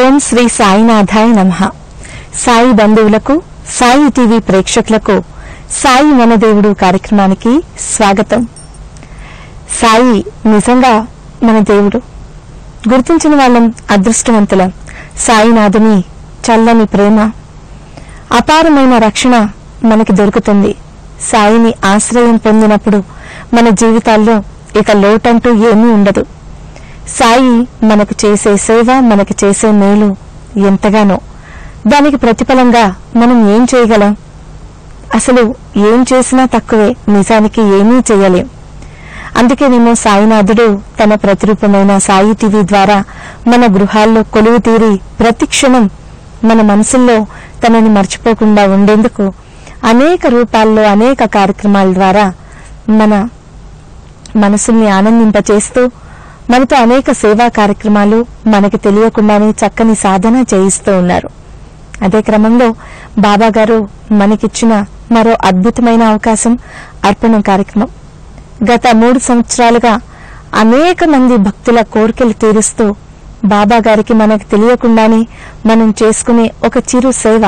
ఓం శ్రీ సాయినాథాయ నమః. సాయి బంధువులకు, సాయి టీవీ ప్రేక్షకులకు సాయి మన దేవుడు కార్యక్రమానికి స్వాగతం. సాయి నిజంగా మన దేవుడు. గుర్తించిన వాళ్ళం అదృష్టవంతులం. సాయినాథుని చల్లని ప్రేమ, అపారమైన రక్షణ మనకి దొరుకుతుంది. సాయిని ఆశ్రయం పొందినప్పుడు మన జీవితాల్లో ఇక లోటంటూ ఏమీ ఉండదు. సాయి మనకు చేసే సేవ, మనకు చేసే మేలు ఎంతగానో. దానికి ప్రతిఫలంగా మనం ఏం చేయగలం? అసలు ఏం చేసినా తక్కువే, నిజానికి ఏమీ చేయలేం. అందుకేనేమో సాయినాథుడు తన ప్రతిరూపమైన సాయి టీవీ ద్వారా మన గృహాల్లో కొలువు తీరి ప్రతి క్షణం మన మనసుల్లో తనని మర్చిపోకుండా ఉండేందుకు అనేక రూపాల్లో అనేక కార్యక్రమాల ద్వారా మన మనసుల్ని ఆనందింపచేస్తూ మనతో అనేక సేవా కార్యక్రమాలు మనకి తెలియకుండానే చక్కని సాధన చేయిస్తూ ఉన్నారు. అదే క్రమంలో బాబాగారు మనకిచ్చిన మరో అద్భుతమైన అవకాశం అర్పణ కార్యక్రమం. గత 3 సంవత్సరాలుగా అనేక మంది భక్తుల కోరికలు తీరుస్తూ బాబాగారికి మనకు తెలియకుండానే మనం చేసుకునే ఒక చిరు సేవ.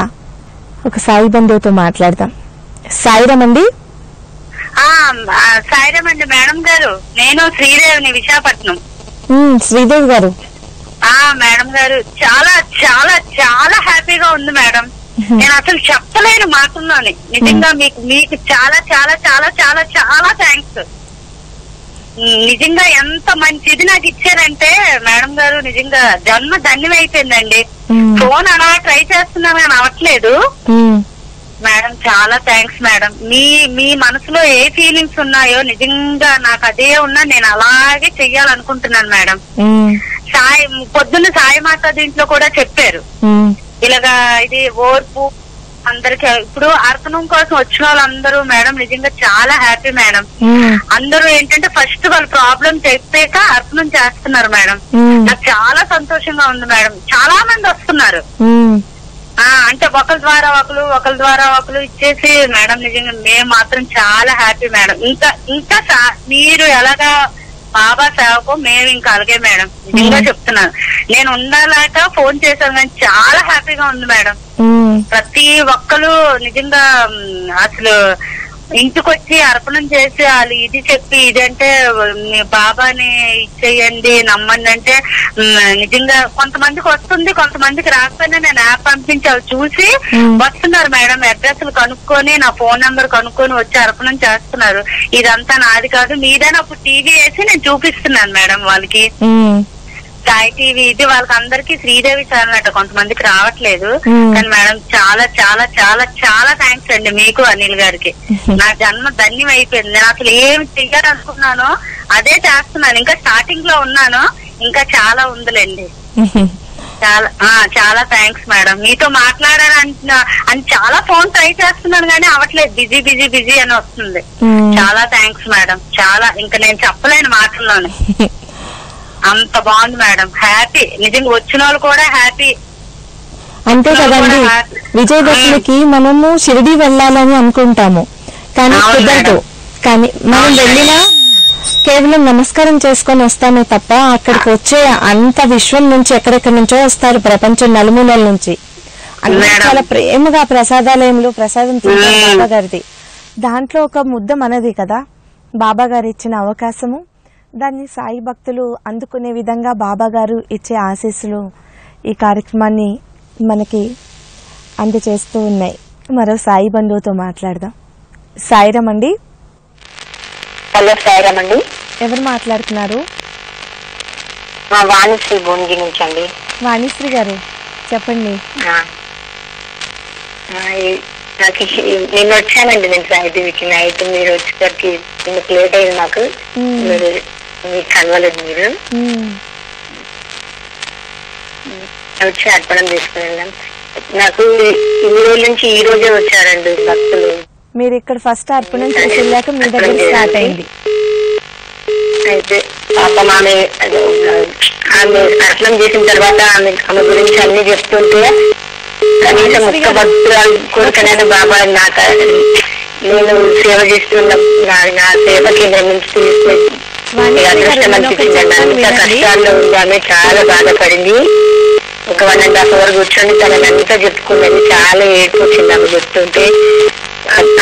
ఒక సాయి బంధువుతో మాట్లాడదాం. సాయిరామండి. సాయిరామండి మేడం గారు, నేను శ్రీదేవిని, విశాఖపట్నం. శ్రీదేవి గారు, మేడం గారు చాలా చాలా చాలా హ్యాపీగా ఉంది మేడం. నేను అసలు చెప్పలేను మాటల్లోని. నిజంగా మీకు చాలా చాలా చాలా చాలా చాలా థ్యాంక్స్. నిజంగా ఎంత మంచిది నాకు ఇచ్చారంటే మేడం గారు, నిజంగా జన్మ ధన్యం అయిపోయిందండి. ఫోన్ అలా ట్రై చేస్తున్నాను అని అవట్లేదు మేడం. చాలా థ్యాంక్స్ మేడం. మీ మనసులో ఏ ఫీలింగ్స్ ఉన్నాయో, నిజంగా నాకు అదే ఉన్నా నేను అలాగే చెయ్యాలనుకుంటున్నాను మేడం. సాయి పొద్దున్న సాయి మాత దీంట్లో కూడా చెప్పారు ఇలాగా, ఇది ఓర్పు అందరికి. ఇప్పుడు అర్పణం కోసం వచ్చిన వాళ్ళందరూ మేడం నిజంగా చాలా హ్యాపీ మేడం. అందరూ ఏంటంటే ఫస్ట్ వాళ్ళ ప్రాబ్లం చెప్పాక అర్పణం చేస్తున్నారు మేడం. నాకు చాలా సంతోషంగా ఉంది మేడం. చాలా మంది వస్తున్నారు అంటే ఒకరి ద్వారా ఒకరు ఇచ్చేసి మేడం. నిజంగా మేము మాత్రం చాలా హ్యాపీ మేడం. ఇంకా ఇంకా మీరు ఎలాగా బాబా సేవకు మేము ఇంకా అలాగే మేడం. నిజంగా చెప్తున్నాను, నేను ఉండాలాక ఫోన్ చేశాను కానీ చాలా హ్యాపీగా ఉంది మేడం. ప్రతి ఒక్కరు నిజంగా అసలు ఇంటికొచ్చి అర్పణం చేసి వాళ్ళు ఇది చెప్పి ఇదంటే బాబాని ఇచ్చేయండి, నమ్మండి అంటే నిజంగా కొంతమందికి వస్తుంది, కొంతమందికి రాకపోయినా నేను యాప్ పంపించి అవి చూసి వస్తున్నారు మేడం. అడ్రస్ కనుక్కొని నా ఫోన్ నెంబర్ కనుక్కొని వచ్చి అర్పణం చేస్తున్నారు. ఇదంతా నాది కాదు, మీదైనా అప్పుడు టీవీ వేసి నేను చూపిస్తున్నాను మేడం వాళ్ళకి. సాయి టీవీ ఇది వాళ్ళకి అందరికి శ్రీదేవి ఛానల్ అట. కొంతమందికి రావట్లేదు కానీ మేడం చాలా చాలా చాలా చాలా థ్యాంక్స్ అండి మీకు, అనిల్ గారికి. నా జన్మ ధన్యం అయిపోయింది. నేను అసలు ఏమి చెయ్యాలనుకున్నానో అదే చేస్తున్నాను. ఇంకా స్టార్టింగ్ లో ఉన్నాను, ఇంకా చాలా ఉందిలేండి. చాలా చాలా థ్యాంక్స్ మేడం. మీతో మాట్లాడాలంటున్నా అని చాలా ఫోన్ ట్రై చేస్తున్నాను కానీ అవట్లేదు, బిజీ బిజీ బిజీ అని వస్తుంది. చాలా థ్యాంక్స్ మేడం. చాలా ఇంకా నేను చెప్పలేను మాటల్లోనే, అంత బాగుంది మేడం. హ్యాపీ నిజంగా వచ్చిన వాళ్ళు కూడా హ్యాపీ. అంతే కదండి, విజయదశమికి మనము షిరిడి వెళ్ళాలని అనుకుంటాము కానీ కుదరదు. కానీ మనం వెళ్ళినా కేవలం నమస్కారం చేసుకొని వస్తామే తప్ప అక్కడికి వచ్చే అంత విశ్వం నుంచి ఎక్కడెక్కడి నుంచో వస్తారు, ప్రపంచం నలుమూలల నుంచి. అందులో చాలా ప్రేమగా ప్రసాదాలయంలో ప్రసాదం తింటారు బాబాగారిది. దాంట్లో ఒక ముద్ద మనది కదా. బాబాగారు ఇచ్చిన అవకాశము, దాన్ని సాయి భక్తులు అందుకునే విధంగా బాబాగారు ఇచ్చే ఆశీస్సులు ఈ కార్యక్రమాన్ని మనకి అందజేస్తూ ఉన్నాయి. మరో సాయి బంధువుతో మాట్లాడదాం. సాయిరామ్ అండి. హలో సాయిరామ్ అండి. ఎవరు మాట్లాడుతున్నారు? వాణిశ్రీ నుంచి అండి. వాణిశ్రీ గారు చెప్పండి. నేను వచ్చానండి, నేను సాయి టీవీకి. నైట్ మీరు వచ్చేసరికి లేట్ అయింది నాకు, మీకు కలవలేదు. మీరు వచ్చి అర్పణం తీసుకుని వెళ్ళాం. నాకు ఇన్ని రోజుల నుంచి ఈ రోజే వచ్చారండి భక్తులు. మీరు ఇక్కడ ఫస్ట్ అర్పణం చేసి వెళ్ళాక మీ దగ్గర స్టార్ట్ అయింది. అయితే పాప మామే ఆమె అర్చన చేసిన తర్వాత ఆమె ఆమె గురించి అన్ని చెప్తుంటే కనీసం ముక్క భద్రాలు కోరికనైనా బాబా నాకు నేను సేవ చేస్తున్న నా సేవ కేంద్రం నుంచి తీసుకొచ్చి అదృష్టం అనిపించిందండి. అంత కష్టాల్లో ఉందామె చాలా బాధపడింది. ఒక 1.5 hours కూర్చొని తనంతా చెప్పుకున్నది. చాలా ఏడుపు వచ్చింది ఆమె చెప్తుంటే.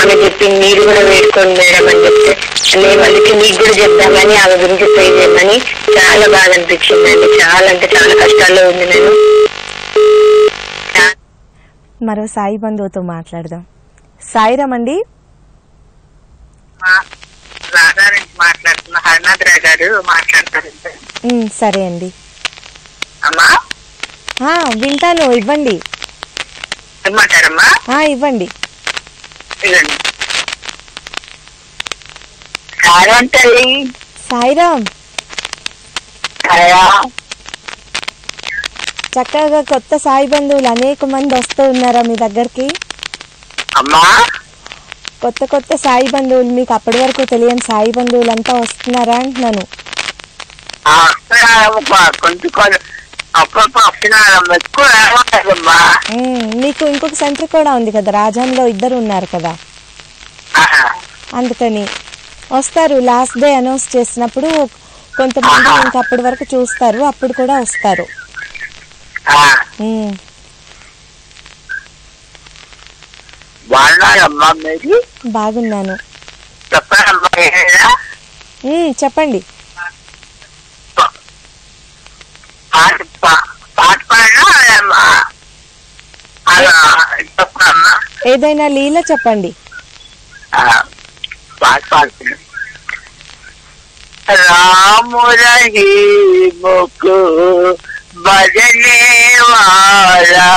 ఆమె చెప్పింది మీరు కూడా వేడుకోండి మేడం అని చెప్తే మేము అందుకే మీకు కూడా చెప్తామని ఆమె గురించి ప్రే చేయమని. చాలా బాధ అనిపించింది అండి. చాలా అంటే చాలా కష్టాల్లో ఉంది. నేను మరో సాయి బంధువుతో మాట్లాడదాం. సాయిరామ్ అండి, మాట్లాడుతున్నా హరినాథరావు గారు మాట్లాడతారు. సరే అండి అమ్మా, వింటాను. ఇవ్వండి ఇవ్వండి. సాయిరామ్ చక్కగా కొత్త సాయి బంధువులు అనేక మంది వస్తూ ఉన్నారా మీ దగ్గరికి? కొత్త కొత్త సాయి బంధువులు మీకు అప్పటి వరకు తెలియని సాయి బంధువులు అంతా వస్తున్నారా అంటున్నాను. మీకు ఇంకొక సెంటర్ కూడా ఉంది కదా, రాజాంలో ఇద్దరు ఉన్నారు కదా, అందుకని వస్తారు. లాస్ట్ డే అనౌన్స్ చేసినప్పుడు కొంతమంది ఇంకా అప్పటి వరకు చూస్తారు, అప్పుడు కూడా వస్తారు. బాగున్నాను, చెప్పండి. ఏదైనా లీల చెప్పండి. రామురహీముకు భజనే వారా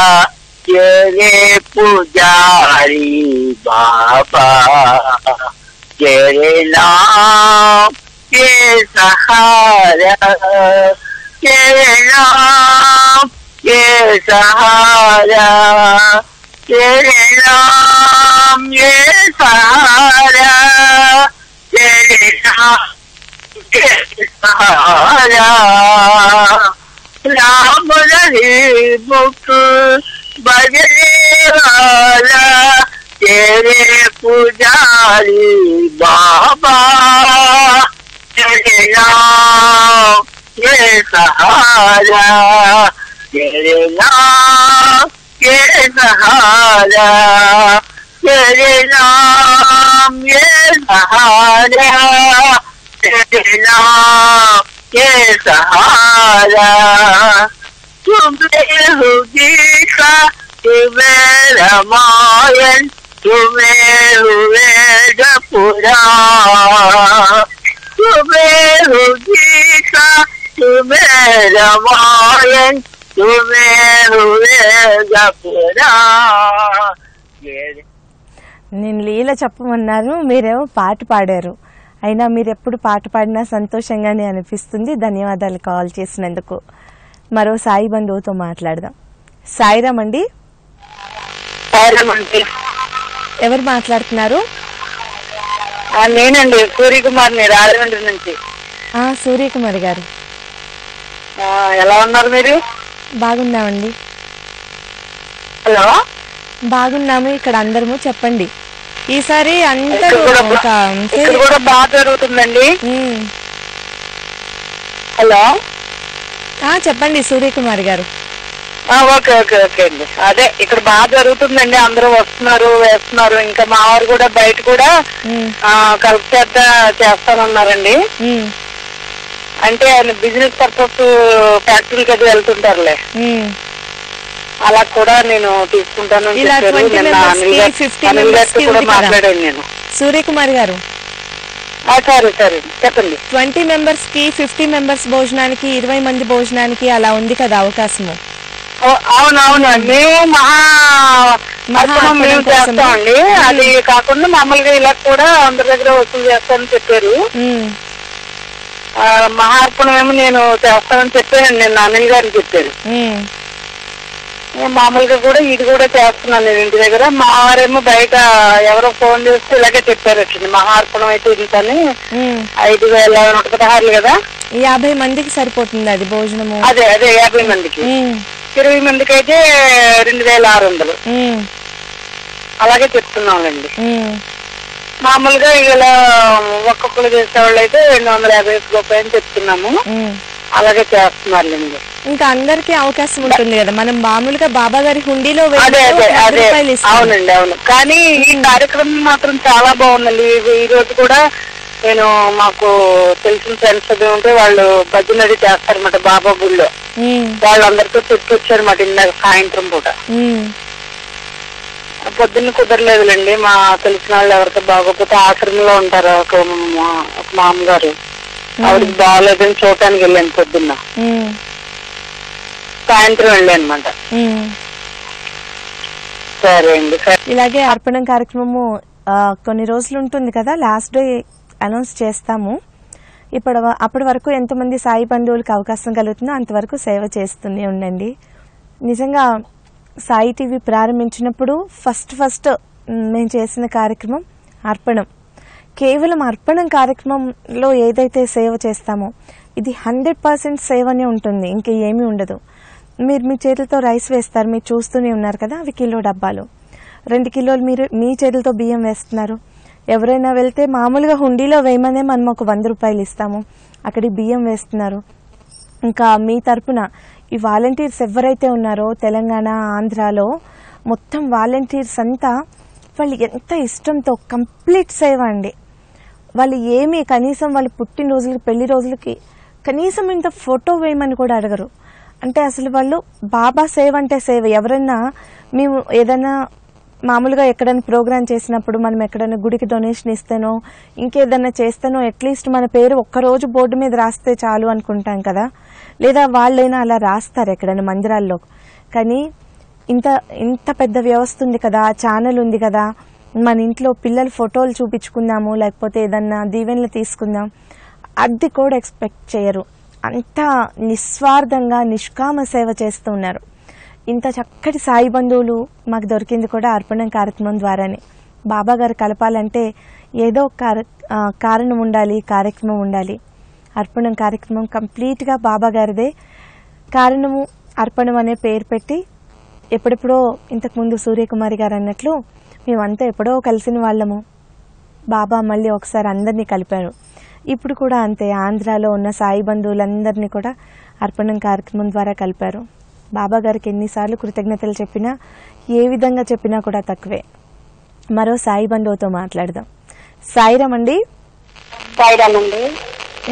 జరే పుజారి బాబా జరే నామ్ కే సహారా jai ram jai sahara jai ram jai sahara jai ram jai sahara ram raheem ko bajne wala tere pujari baba jai ram Ramayan तुम्हें हुए पुराण तुम्हें होगी का तुम्हें रामायण तुम्हें हुएगा पुराण. నేను లీల చెప్పమన్నాను, మీరేమో పాట పాడారు. అయినా మీరు ఎప్పుడు పాట పాడినా సంతోషంగానే అనిపిస్తుంది. ధన్యవాదాలు కాల్ చేసినందుకు. మరో సాయి బంధువుతో మాట్లాడదాం. సాయిరామ్ అండి, ఎవరు మాట్లాడుతున్నారు? నేనండి, సూర్యకుమార్ని రాజమండ్రి నుంచి. సూర్యకుమారి గారు ఎలా ఉన్నారు మీరు? బాగున్నామండి. హలో, బాగున్నాము ఇక్కడ అందరము. చెప్పండి, ఈసారి అందరూ కూడా బాగా జరుగుతుందండి. హలో, చెప్పండి సూర్యకుమారి గారు. ఓకే ఓకే ఓకే అండి, అదే ఇక్కడ బాగా జరుగుతుందండి. అందరూ వస్తున్నారు, వేస్తున్నారు. ఇంకా మా వారు కూడా బయట కూడా కలెక్ట్ చేస్తానన్నారండి. అంటే ఆయన బిజినెస్ పర్పస్ ఫ్యాక్టరీకి అది వెళ్తుంటారులే, అలా కూడా నేను తీసుకుంటాను. మాట్లాడాను నేను సూర్యకుమారి గారు. సరే సరే చెప్పండి. 20 members కి 50 members భోజనానికి, 20 మంది భోజనానికి అలా ఉంది కదా అవకాశము. అవునవును, మేము మేము చేస్తామండి. అది కాకుండా మామూలుగా ఇలా కూడా అందరి దగ్గర వసూలు చేస్తామని చెప్పారు. మహార్పణం ఏమో నేను చేస్తానని చెప్పాను, నేను అనిల్ గారిని చెప్పాను. మామూలుగా కూడా ఇది కూడా చేస్తున్నాను నేను ఇంటి దగ్గర. మహారేమో బయట ఎవరో ఫోన్ చేస్తే ఇలాగే చెప్పారు, వచ్చింది మహార్పణం అయితే ఇంతని 5,116 కదా 50 మందికి సరిపోతుంది అది భోజనము. అదే అదే 50 మందికి 20 మందికి అయితే 2600 అలాగే చెప్తున్నామండి. మామూలుగా ఇలా ఒక్కొక్కరు చేసేవాళ్ళు అయితే 250 అని చెప్తున్నాము, అలాగే చేస్తున్నారు. ఇంకా అందరికి అవకాశం ఉంటుంది కదా, మనం మామూలుగా బాబా గారి హుండీలో. అవునండి అవును. కానీ ఈ కార్యక్రమం మాత్రం చాలా బాగుందండి. ఈ రోజు కూడా నేను మాకు తెలిసిన ఫ్రెండ్స్ అది ఉంటే వాళ్ళు భజన అది చేస్తారన్నమాట బాబా గుళ్ళో, వాళ్ళందరితో చెప్పొచ్చారన్నమాట ఇందాక సాయంత్రం పూట. పొద్దున్న కుదరలేదులేండి, మా తెలిసిన వాళ్ళు ఎవరితో బాగోకపోతే ఆశ్రమంలో ఉంటారు ఒక మామగారు, ఆవిడకి బాగోలేదని చూడటానికి వెళ్ళాను పొద్దున్న, సాయంత్రం వెళ్ళాను అనమాట. సరే అండి. ఇలాగే అర్పణం కార్యక్రమము కొన్ని రోజులు ఉంటుంది కదా, లాస్ట్ డే అనౌన్స్ చేస్తాము. ఇప్పుడు అప్పటి వరకు ఎంతమంది సాయి బంధువులకు అవకాశం కలుగుతుందో అంతవరకు సేవ చేస్తూనే ఉండండి. నిజంగా సాయి టీవీ ప్రారంభించినప్పుడు ఫస్ట్ మేము చేసిన కార్యక్రమం అర్పణం. కేవలం అర్పణం కార్యక్రమంలో ఏదైతే సేవ చేస్తామో ఇది 100% సేవనే ఉంటుంది, ఇంకా ఏమీ ఉండదు. మీరు మీ చేతులతో రైస్ వేస్తారు, మీరు చూస్తూనే ఉన్నారు కదా, అవి కిలో డబ్బాలు. 2 కిలోలు మీరు మీ చేతులతో బియ్యం వేస్తున్నారు. ఎవరైనా వెళ్తే మామూలుగా హుండీలో వేయమనే మనం ఒక 100 రూపాయలు ఇస్తాము, అక్కడికి బియ్యం వేస్తున్నారు. ఇంకా మీ తరపున ఈ వాలంటీర్స్ ఎవరైతే ఉన్నారో తెలంగాణ ఆంధ్రాలో మొత్తం వాలంటీర్స్ అంతా వాళ్ళు ఎంత ఇష్టంతో కంప్లీట్ సేవ అండి. వాళ్ళు ఏమి కనీసం వాళ్ళు పుట్టినరోజులకి పెళ్లి రోజులకి కనీసం ఇంత ఫోటో వేయమని కూడా అడగరు. అంటే అసలు వాళ్ళు బాబా సేవ అంటే సేవ. ఎవరైనా మేము ఏదైనా మామూలుగా ఎక్కడైనా ప్రోగ్రామ్ చేసినప్పుడు మనం ఎక్కడైనా గుడికి డొనేషన్ ఇస్తేనో ఇంకేదైనా చేస్తేనో అట్లీస్ట్ మన పేరు ఒక్కరోజు బోర్డు మీద రాస్తే చాలు అనుకుంటాం కదా, లేదా వాళ్ళైనా అలా రాస్తారు ఎక్కడైనా మందిరాల్లో. కానీ ఇంత ఇంత పెద్ద వ్యవస్థ ఉంది కదా, ఛానల్ ఉంది కదా, మన ఇంట్లో పిల్లల ఫోటోలు చూపించుకుందాము లేకపోతే ఏదన్నా దీవెనలు తీసుకుందాం అది కూడా ఎక్స్పెక్ట్ చేయరు. అంత నిస్వార్థంగా నిష్కామ సేవ చేస్తూ ఉన్నారు. ఇంత చక్కటి సాయి బంధువులు మాకు దొరికింది కూడా అర్పణం కార్యక్రమం ద్వారానే. బాబా గారు కలపాలంటే ఏదో కారణం ఉండాలి, కార్యక్రమం ఉండాలి. అర్పణం కార్యక్రమం కంప్లీట్గా బాబా గారిదే. కారణము అర్పణం అనే పేరు పెట్టి ఎప్పుడెప్పుడో ఇంతకుముందు సూర్యకుమారి గారు అన్నట్లు మేమంతా ఎప్పుడో కలిసిన వాళ్ళము, బాబా మళ్ళీ ఒకసారి అందరినీ కలిపారు. ఇప్పుడు కూడా అంతే, ఆంధ్రాలో ఉన్న సాయి బంధువులందరినీ కూడా అర్పణం కార్యక్రమం ద్వారా కలిపారు. బాబా గారికి ఎన్నిసార్లు కృతజ్ఞతలు చెప్పినా ఏ విధంగా చెప్పినా కూడా తక్కువే. మరో సాయి బంధువుతో మాట్లాడదాం. సాయిరామ్ అండి.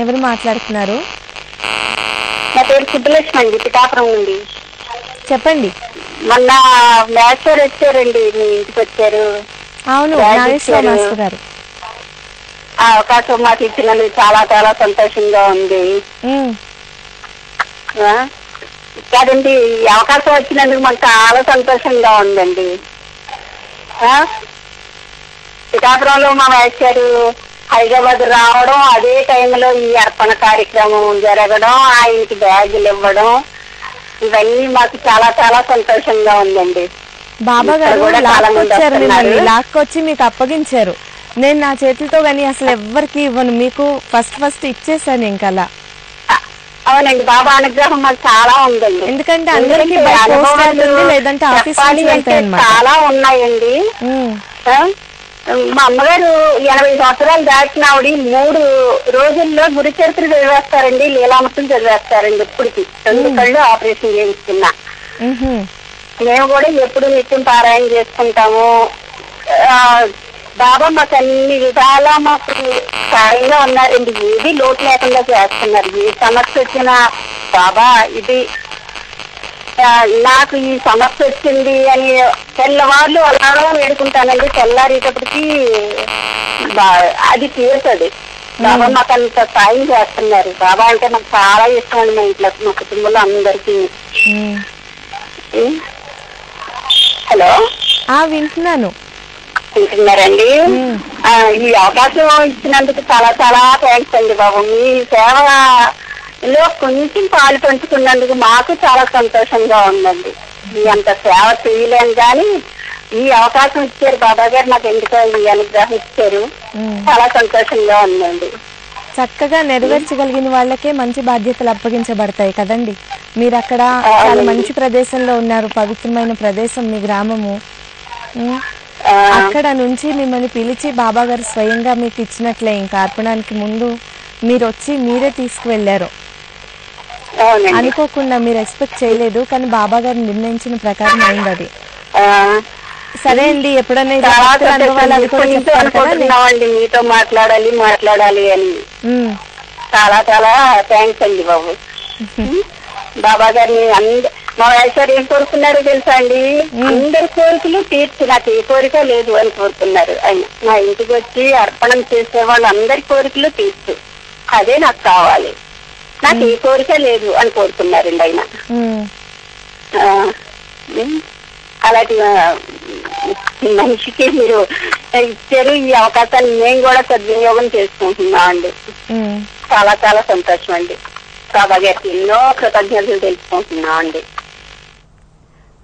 ఎవరు మాట్లాడుతున్నారు? చెప్పండి. మొన్న నాగేశ్వర్ వచ్చారండి మీ ఇంటికి వచ్చారు. అవును, నాగేశ్వర్ మాస్టర్ గారు. ఆ అవకాశం మాకు ఇచ్చినందుకు చాలా చాలా సంతోషంగా ఉంది. కాదండి, అవకాశం వచ్చినందుకు మాకు చాలా సంతోషంగా ఉందండి. పిఠాపురంలో మా వేశారు హైదరాబాద్ రావడం, అదే టైంలో ఈ అర్పణ కార్యక్రమం జరగడం, ఆయనకి బ్యాగులు ఇవ్వడం, ఇవన్నీ మాకు చాలా చాలా సంతోషంగా ఉందండి. బాబా గారు కూడా లాక్కొచ్చి మీకు అప్పగించారు. నేను నా చేతులతో కానీ అసలు ఎవ్వరికి ఇవ్వను, మీకు ఫస్ట్ ఇచ్చేసాను. ఇంకా అవునండి, బాబా అనుగ్రహం మాకు చాలా ఉందండి. ఎందుకంటే అందరికీ లేదంటే చాలా ఉన్నాయండి. మా అమ్మగారు 80 సంవత్సరాలు దాటిన ఆవిడ 3 రోజుల్లో గురి చరిత్ర చదివేస్తారండి, లీలామృతం చదివేస్తారండి. ఇప్పటికి 2 కళ్ళు ఆపరేషన్ చేయించుకున్నా. మేము కూడా ఎప్పుడు నిత్యం పారాయణ చేసుకుంటాము. బాబా మాకు అన్ని విధాలా మాకు సాయంగా ఉన్నారండి, ఏది లోటు లేకుండా చేస్తున్నారు. ఏ సమస్య వచ్చినా బాబా ఇది నాకు ఈ సమస్య వచ్చింది అని తెల్లవాళ్ళు అలారం వేడుకుంటానండి. తెల్లారేటప్పటికి అది తీరుతుంది. బాబా మాకు అంత సాయం చేస్తున్నారు. బాబా అంటే నాకు చాలా ఇష్టం అండి, మా ఇంట్లో మా కుటుంబంలో అందరికీ. హలో, వింటున్నాను. వింటున్నారండి. ఈ అవకాశం ఇచ్చినందుకు చాలా చాలా థ్యాంక్స్ అండి బాబు. మీ సేవ లో కొంచెం పాలు పంచుకున్నందుకు మాకు చాలా సంతోషంగా ఉందండి. మీ అంత సేవ చేయలేము కానీ ఈ అవకాశం ఇచ్చారు బాబా గారు, నాకు ఎందుకో ఈ అనుగ్రహం ఇచ్చారు, చాలా సంతోషంగా ఉందండి. చక్కగా నెరవేర్చగలిగిన వాళ్ళకే మంచి బాధ్యతలు అప్పగించబడతాయి కదండి. మీరు అక్కడ చాలా మంచి ప్రదేశంలో ఉన్నారు, పవిత్రమైన ప్రదేశం మీ గ్రామము. అక్కడ నుంచి మిమ్మల్ని పిలిచి బాబా గారు స్వయంగా మీకు ఇచ్చినట్లే, ఇంకా అర్పణానికి ముందు మీరు వచ్చి మీరే తీసుకువెళ్ళారు. అనుకోకుండా మీరు ఎక్స్పెక్ట్ చేయలేదు, కానీ బాబా గారు నిర్ణయించిన ప్రకారం అయింది అది. సరే అండి, ఎప్పుడైనా మీతో మాట్లాడాలి అని చాలా చాలా థ్యాంక్స్ అండి బాబు. బాబా గారిని మా వైశారు ఏం కోరుకున్నారో తెలుసా అండి, అందరి కోరికలు తీర్చి నాకు ఏ కోరిక లేదు అని కోరుకున్నారు ఆయన. నా ఇంటికి వచ్చి అర్పణం చేసే వాళ్ళు అందరి కోరికలు తీర్చు, అదే నాకు కావాలి, నాకు ఏ కోరిక లేదు అని కోరుకున్నారండి ఆయన. అలాంటి మనిషికి మీరు ఇచ్చారు ఈ అవకాశాన్ని, మేము కూడా సద్వినియోగం చేసుకుంటున్నాం అండి. చాలా చాలా సంతోషం అండి, బాబా గారికి ఎన్నో కృతజ్ఞతలు తెలుసుకుంటున్నాం అండి.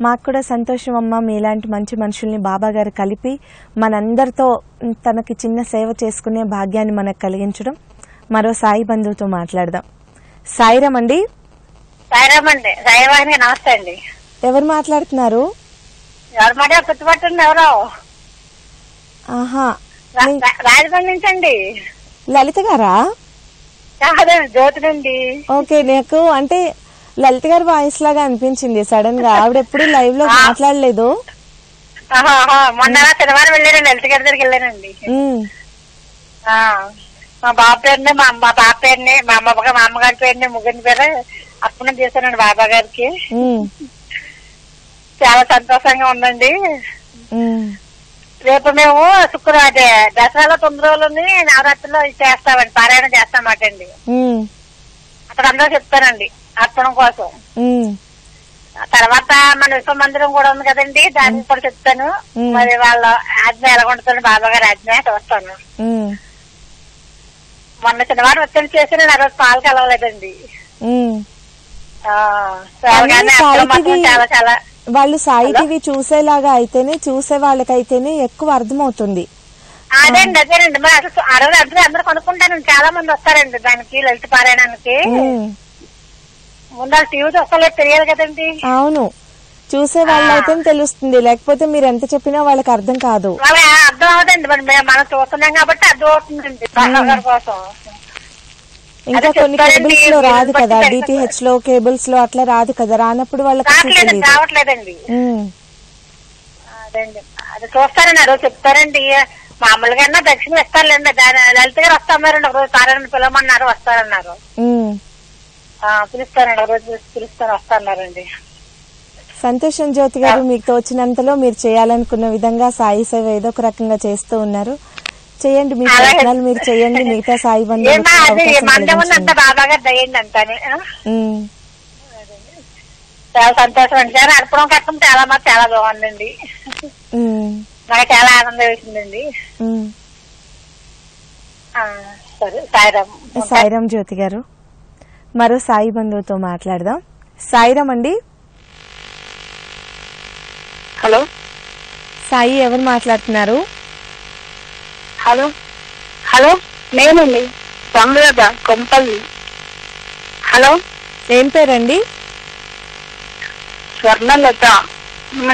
మాకు కూడా సంతోషం అమ్మ, మీలాంటి మంచి మనుషుల్ని బాబా గారు కలిపి మనందరితో తనకి చిన్న సేవ చేసుకునే భాగ్యాన్ని మనకు కలిగించడం. మరో సాయి బంధువుతో మాట్లాడదాం. సాయిరామ్ అండి. ఎవరు మాట్లాడుతున్నారు? లలిత గారా? జ్యోతినండి. ఓకే, నాకు అంటే లలిత గారి వాయిస్ లాగా అనిపించింది సడన్ గా. ఆవిడ ఎప్పుడు లైవ్ లో మాట్లాడలేదు. మొన్న శనివారం వెళ్ళానండి, లలిత గారి దగ్గరికి వెళ్ళానండి. మా బాబు పేరునే మా బాబు పేరునే మా అమ్మగారి పేరునే ముగ్గురి పేరు అర్పణం చేశానండి బాబా గారికి. చాలా సంతోషంగా ఉందండి. రేపు మేము శుక్రవారం దసరాలో 9 రోజులని నవరాత్రిలో చేస్తామండి, పారాయణ చేస్తామాట అండి. అక్కడ అందరూ చెప్తానండి అర్పణం కోసం. తర్వాత మన విశ్వ మందిరం కూడా ఉంది కదండి, దాన్ని కూడా చెప్తాను. మరి వాళ్ళ ఆజ్ఞ ఎలా ఉండదు బాబా గారి ఆజ్ఞ చూస్తాను. మొన్న శనివారం వచ్చి చేసి నేను ఆ రోజు పాలు కలవలేదండి. చాలా చాలా వాళ్ళు సాయి టీవీ చూసేలాగా అయితేనే, చూసే వాళ్ళకైతేనే ఎక్కువ అర్థమవుతుంది. అదేండి అదేనండి, మరి అసలు ఆ రోజు అందరూ కొనుక్కుంటానండి. చాలా మంది వస్తారండి దానికి, లలిత పారాయణానికి. ముందు టీవీ చూస్తలేదు తెలియాలి కదండి. అవును, చూసే వాళ్ళు అయితే తెలుస్తుంది, లేకపోతే మీరు ఎంత చెప్పినా వాళ్ళకి అర్థం కాదు. అర్థం అవుతుంది, మనం చూస్తున్నాం కాబట్టి అర్థం అవుతుందండి కోసం. ఇంకా కొన్ని కేబుల్స్ లో రాదు కదా, డిటిహెచ్ లో కేబుల్స్ లో అట్లా రాదు కదా, రానప్పుడు వాళ్ళకి రావట్లేదండి. అదండి, అది చూస్తారండి ఆ రోజు చెప్తారండి. మామూలుగా దక్షిణ ఇస్తారులేండి, లలిత గారు వస్తామన్నారండి ఒక రోజు, తారని పిలవమన్నారు, వస్తారన్నారు. పిలుస్తానండి ఒక రోజు, పిలుస్తాను వస్తారన్నారండి. సంతోషం జ్యోతి గారు, మీకు తోచినంతలో మీరు చేయాలనుకున్న విధంగా సాయి సేవ ఏదో ఒక రకంగా చేస్తూ ఉన్నారు. చేయండి, మీ ప్రయత్నాలు మీరు చేయండి. మిగతా సాయి బంధువులు చాలా సంతోషం అండి. సార్ అర్పణం కట్టడం చాలా మాకు చాలా బాగుందండి, నాకు చాలా ఆనందం వేసిందండి. సరే, సాయిరామ్. సాయిరామ్ జ్యోతి గారు. మరో సాయి బంధువుతో మాట్లాడదాం. సాయిరామ్ అండి. హలో సాయి, ఎవరు మాట్లాడుతున్నారు? హలో హలో, నేనండి సంవేద కొంపల్లి. హలో, ఏం పేరండి? స్వర్ణలత.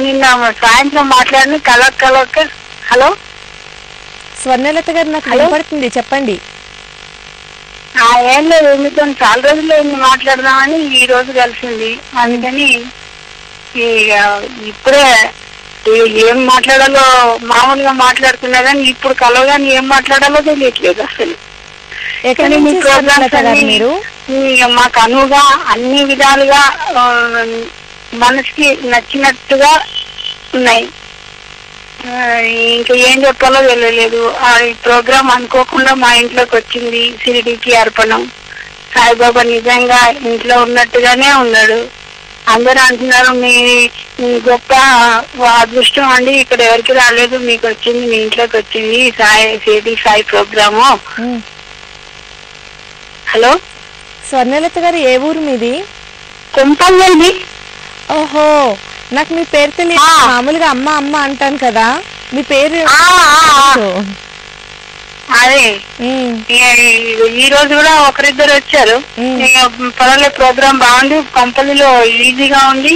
నిన్న సాయంత్రం మాట్లాడిన కలక. హలో స్వర్ణలత గారు, నాకు వినపడుతుంది, చెప్పండి. ఏం లేదు, మీతో చాలా రోజులు ఏమి మాట్లాడదామని ఈ రోజు కలిసింది, అందుకని ఇప్పుడే ఏం మాట్లాడాలో మామూలుగా మాట్లాడుతున్నా కానీ ఇప్పుడు కలవగానే ఏం మాట్లాడాలో తెలియట్లేదు అసలు. మాకు అనువుగా అన్ని విధాలుగా మనసుకి నచ్చినట్టుగా ఉన్నాయి. ఇంకా ఏం చెప్పాలో తెలియలేదు. ఆ ప్రోగ్రామ్ అనుకోకుండా మా ఇంట్లోకి వచ్చింది, షిరిడీకి అర్పణం. సాయిబాబా నిజంగా ఇంట్లో ఉన్నట్టుగానే ఉన్నాడు. అందరూ అంటున్నారు మీ గొప్ప అదృష్టం అండి, ఇక్కడ ఎవరికి రాలేదు, మీకు వచ్చింది, మీ ఇంట్లోకి వచ్చింది సాయి సాయి ప్రోగ్రాము. హలో స్వర్ణలత గారు, ఏ ఊరు మీది? కొంపల్లి. ఓహో, నాకు మీ పేరు తెలియదు, మామూలుగా అమ్మ అమ్మ అంటాను కదా, మీ పేరు? అదే ఈ రోజు కూడా ఒకరిద్దరు వచ్చారు. పర్వాలేదు ప్రోగ్రామ్ బాగుంది, కంపెనీలో ఈజీగా ఉంది,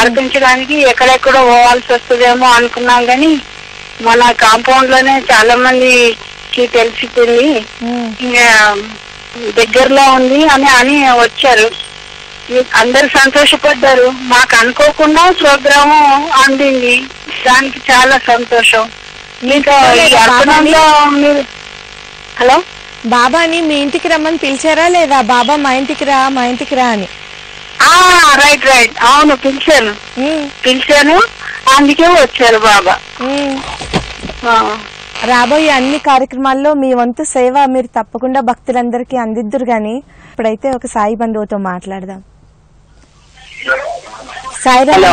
అర్పించడానికి ఎక్కడెక్కడ పోవాల్సి వస్తుందేమో అనుకున్నాం గానీ మన కాంపౌండ్ లోనే చాలా మందికి తెలిసిపోయింది, దగ్గరలో ఉంది అని అని వచ్చారు. అందరు సంతోషపడ్డారు. మాకు అనుకోకుండా ప్రోగ్రాము అందింది, దానికి చాలా సంతోషం. హలో, బాబాని మీ ఇంటికి రమ్మని పిలిచారా లేదా? బాబా మా ఇంటికి రా, మా ఇంటికి రా అని. రైట్ రైట్, అవును పిలిచాను పిలిచాను, అందుకే వచ్చారు బాబా. రాబోయే అన్ని కార్యక్రమాల్లో మీ వంతు సేవ మీరు తప్పకుండా భక్తులందరికీ అందిద్దురు గాని. ఇప్పుడైతే ఒక సాయి బంధువుతో మాట్లాడదాం. సాయిరామ్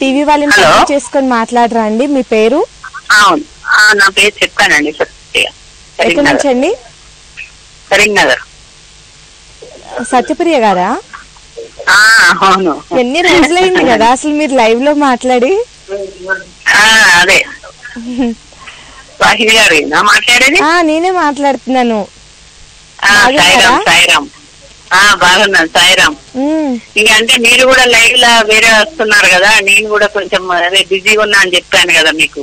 టీవీ వాళ్ళని చేసుకుని మాట్లాడరా అండి. మీ పేరు? నా పేరు చెప్పానండి. ఎక్కడి నుంచి అండి? కరీంనగర్. సత్యప్రియ గారా? ఎన్ని రోజులైంది కదా అసలు మీరు లైవ్ లో మాట్లాడి? అదే నేనే మాట్లాడుతున్నాను. బాగున్నాను సాయిరామ్. ఇక అంటే మీరు కూడా లైవ్ లా వేరే వస్తున్నారు కదా, నేను కూడా కొంచెం అదే బిజీగా ఉన్నా అని చెప్పాను కదా మీకు,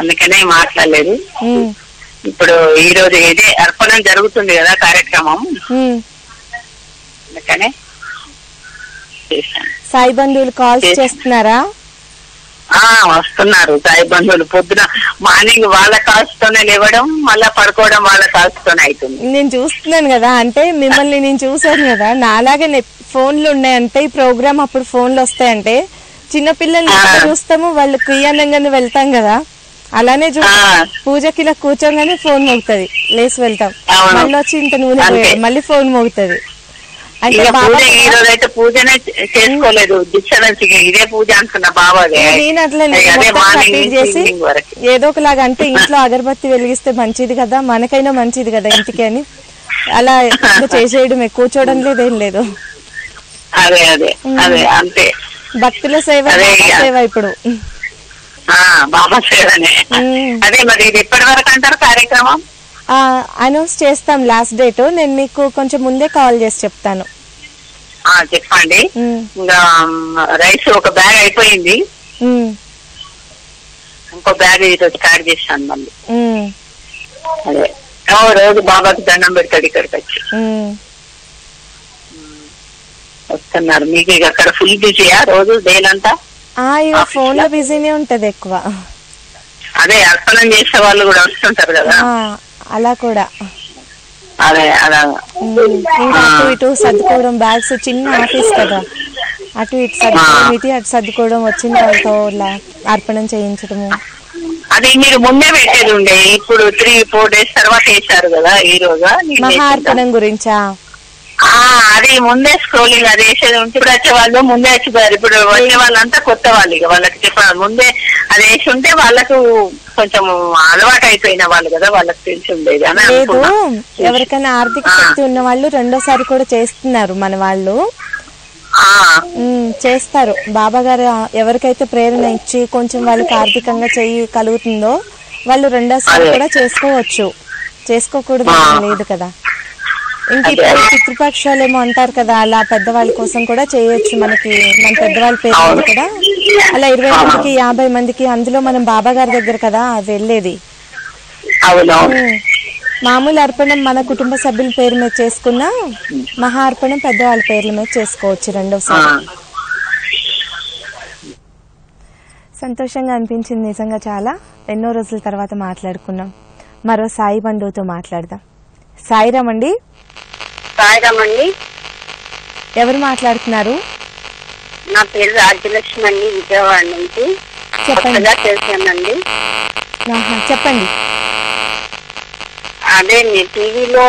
అందుకనే మాట్లాడలేదు. ఇప్పుడు ఈ రోజు ఇదే అర్పణ జరుగుతుంది కదా కార్యక్రమం, అందుకనే సాయి బంధువులు కాల్స్ చేస్తున్నారా? వస్తున్నారు సాయి బంధువులు. పొద్దున మార్నింగ్ వాళ్ళ కాల్స్ తోనే లేవడం, మళ్ళా పడుకోవడం వాళ్ళ కాల్స్ తోనే అవుతుంది. నేను చూస్తున్నాను కదా, అంటే మిమ్మల్ని నేను చూసాను కదా, నాలాగే ఫోన్లు ఉన్నాయంటే ఈ ప్రోగ్రామ్ అప్పుడు ఫోన్లు వస్తాయంటే చిన్నపిల్లల్ని చూస్తాము, వాళ్ళు క్రియానంగానే వెళ్తాం కదా, అలానే చూ పూజకి ఇలా కూర్చోగానే ఫోన్ మోగుతుంది, లేచి వెళ్తాం, మళ్ళీ వచ్చి ఇంత నూనె మళ్ళీ ఫోన్ మోగుతుంది. ఏదో ఒకలాగా అంటే ఇంట్లో అగరబత్తి వెలిగిస్తే మంచిది కదా, మనకైనా మంచిది కదా ఇంటికి అని అలా చేసేయడమే, కూర్చోవడం లేదు ఏం లేదు. భక్తుల సేవ సేవ ఇప్పుడు బాబా సేవనే. అదే మరి ఎప్పటి వరకు అంటారు కార్యక్రమం? అనౌన్స్ చేస్తాం లాస్ట్ డేట్, నేను మీకు కొంచెం ముందే కాల్ చేసి చెప్తాను. చెప్పండి. ఇంకా రైస్ ఒక బ్యాగ్ అయిపోయింది, ఇంకో బ్యాగ్ ఈరోజు స్టార్ట్ చేస్తాను మళ్ళీ. అదే రోజు బాబాకి దండం పెడతాడు ఇక్కడికి వచ్చి. వస్తున్నారు మీకు ఇక అక్కడ ఫుల్ బిజీయా రోజు డేలంతా? ఫోన్ లో బిజీనే ఉంటది ఎక్కువ. అదే అర్పణం చేసే వాళ్ళు కూడా వస్తుంటారు కదా, అలా కూడా అటు ఇటు సర్దుకోవడం, బ్యాగ్స్ చిన్న ఆఫీస్ కదా, అటు ఇటు సర్దుకోవడం, అటు సర్దుకోవడం, వచ్చిన వాళ్ళతో ఇలా అర్పణం చేయించడము. అదే మీరు ముందే పెట్టేది ఉండే, ఇప్పుడు 3-4 days తర్వాత వేసారు కదా ఈ రోజు మహార్పణం గురించా? అది ముందే స్క్రోలింగ్ అది వేసేది ఉంటే ఇప్పుడు వచ్చే వాళ్ళు ముందే వచ్చిపోయారు, ఇప్పుడు వచ్చే వాళ్ళంతా కొత్త వాళ్ళు, ఇక వాళ్ళకి చెప్పాలి ముందే అది వేసి ఉంటే వాళ్ళకు కొంచెం అలవాటు అయిపోయిన వాళ్ళు కదా, వాళ్ళకి తెలిసి ఉండేది అని. లేదు, ఎవరికైనా ఆర్థిక శక్తి ఉన్న వాళ్ళు రెండోసారి కూడా చేస్తున్నారు మన వాళ్ళు, చేస్తారు. బాబా గారు ఎవరికైతే ప్రేరణ ఇచ్చి కొంచెం వాళ్ళకి ఆర్థికంగా కలుగుతుందో వాళ్ళు రెండోసారి కూడా చేసుకోవచ్చు, చేసుకోకూడదు లేదు కదా. ఇంకా పితృపక్షాలు ఏమో అంటారు కదా, అలా పెద్దవాళ్ళ కోసం కూడా చేయొచ్చు, మనకి మన పెద్దవాళ్ళ పేరు కూడా అలా 20 మందికి 50 మందికి, అందులో మనం బాబా గారి దగ్గర కదా వెళ్ళేది. మామూలు అర్పణం మన కుటుంబ సభ్యుల పేరు మీద చేసుకున్నా, మహా అర్పణం పెద్దవాళ్ళ పేర్ల మీద చేసుకోవచ్చు రెండోసారి. సంతోషంగా అనిపించింది నిజంగా చాలా, ఎన్నో రోజుల తర్వాత మాట్లాడుకున్నాం. మరో సాయి బంధువుతో మాట్లాడదాం. సాయిరామ్ అండి. సాయిరామండి. ఎవరు మాట్లాడుతున్నారు? నా పేరు రాజ్యలక్ష్మి అండి, విజయవాడ నుంచి. చెప్పండి చెప్పండి. అదే మీ టీవీలో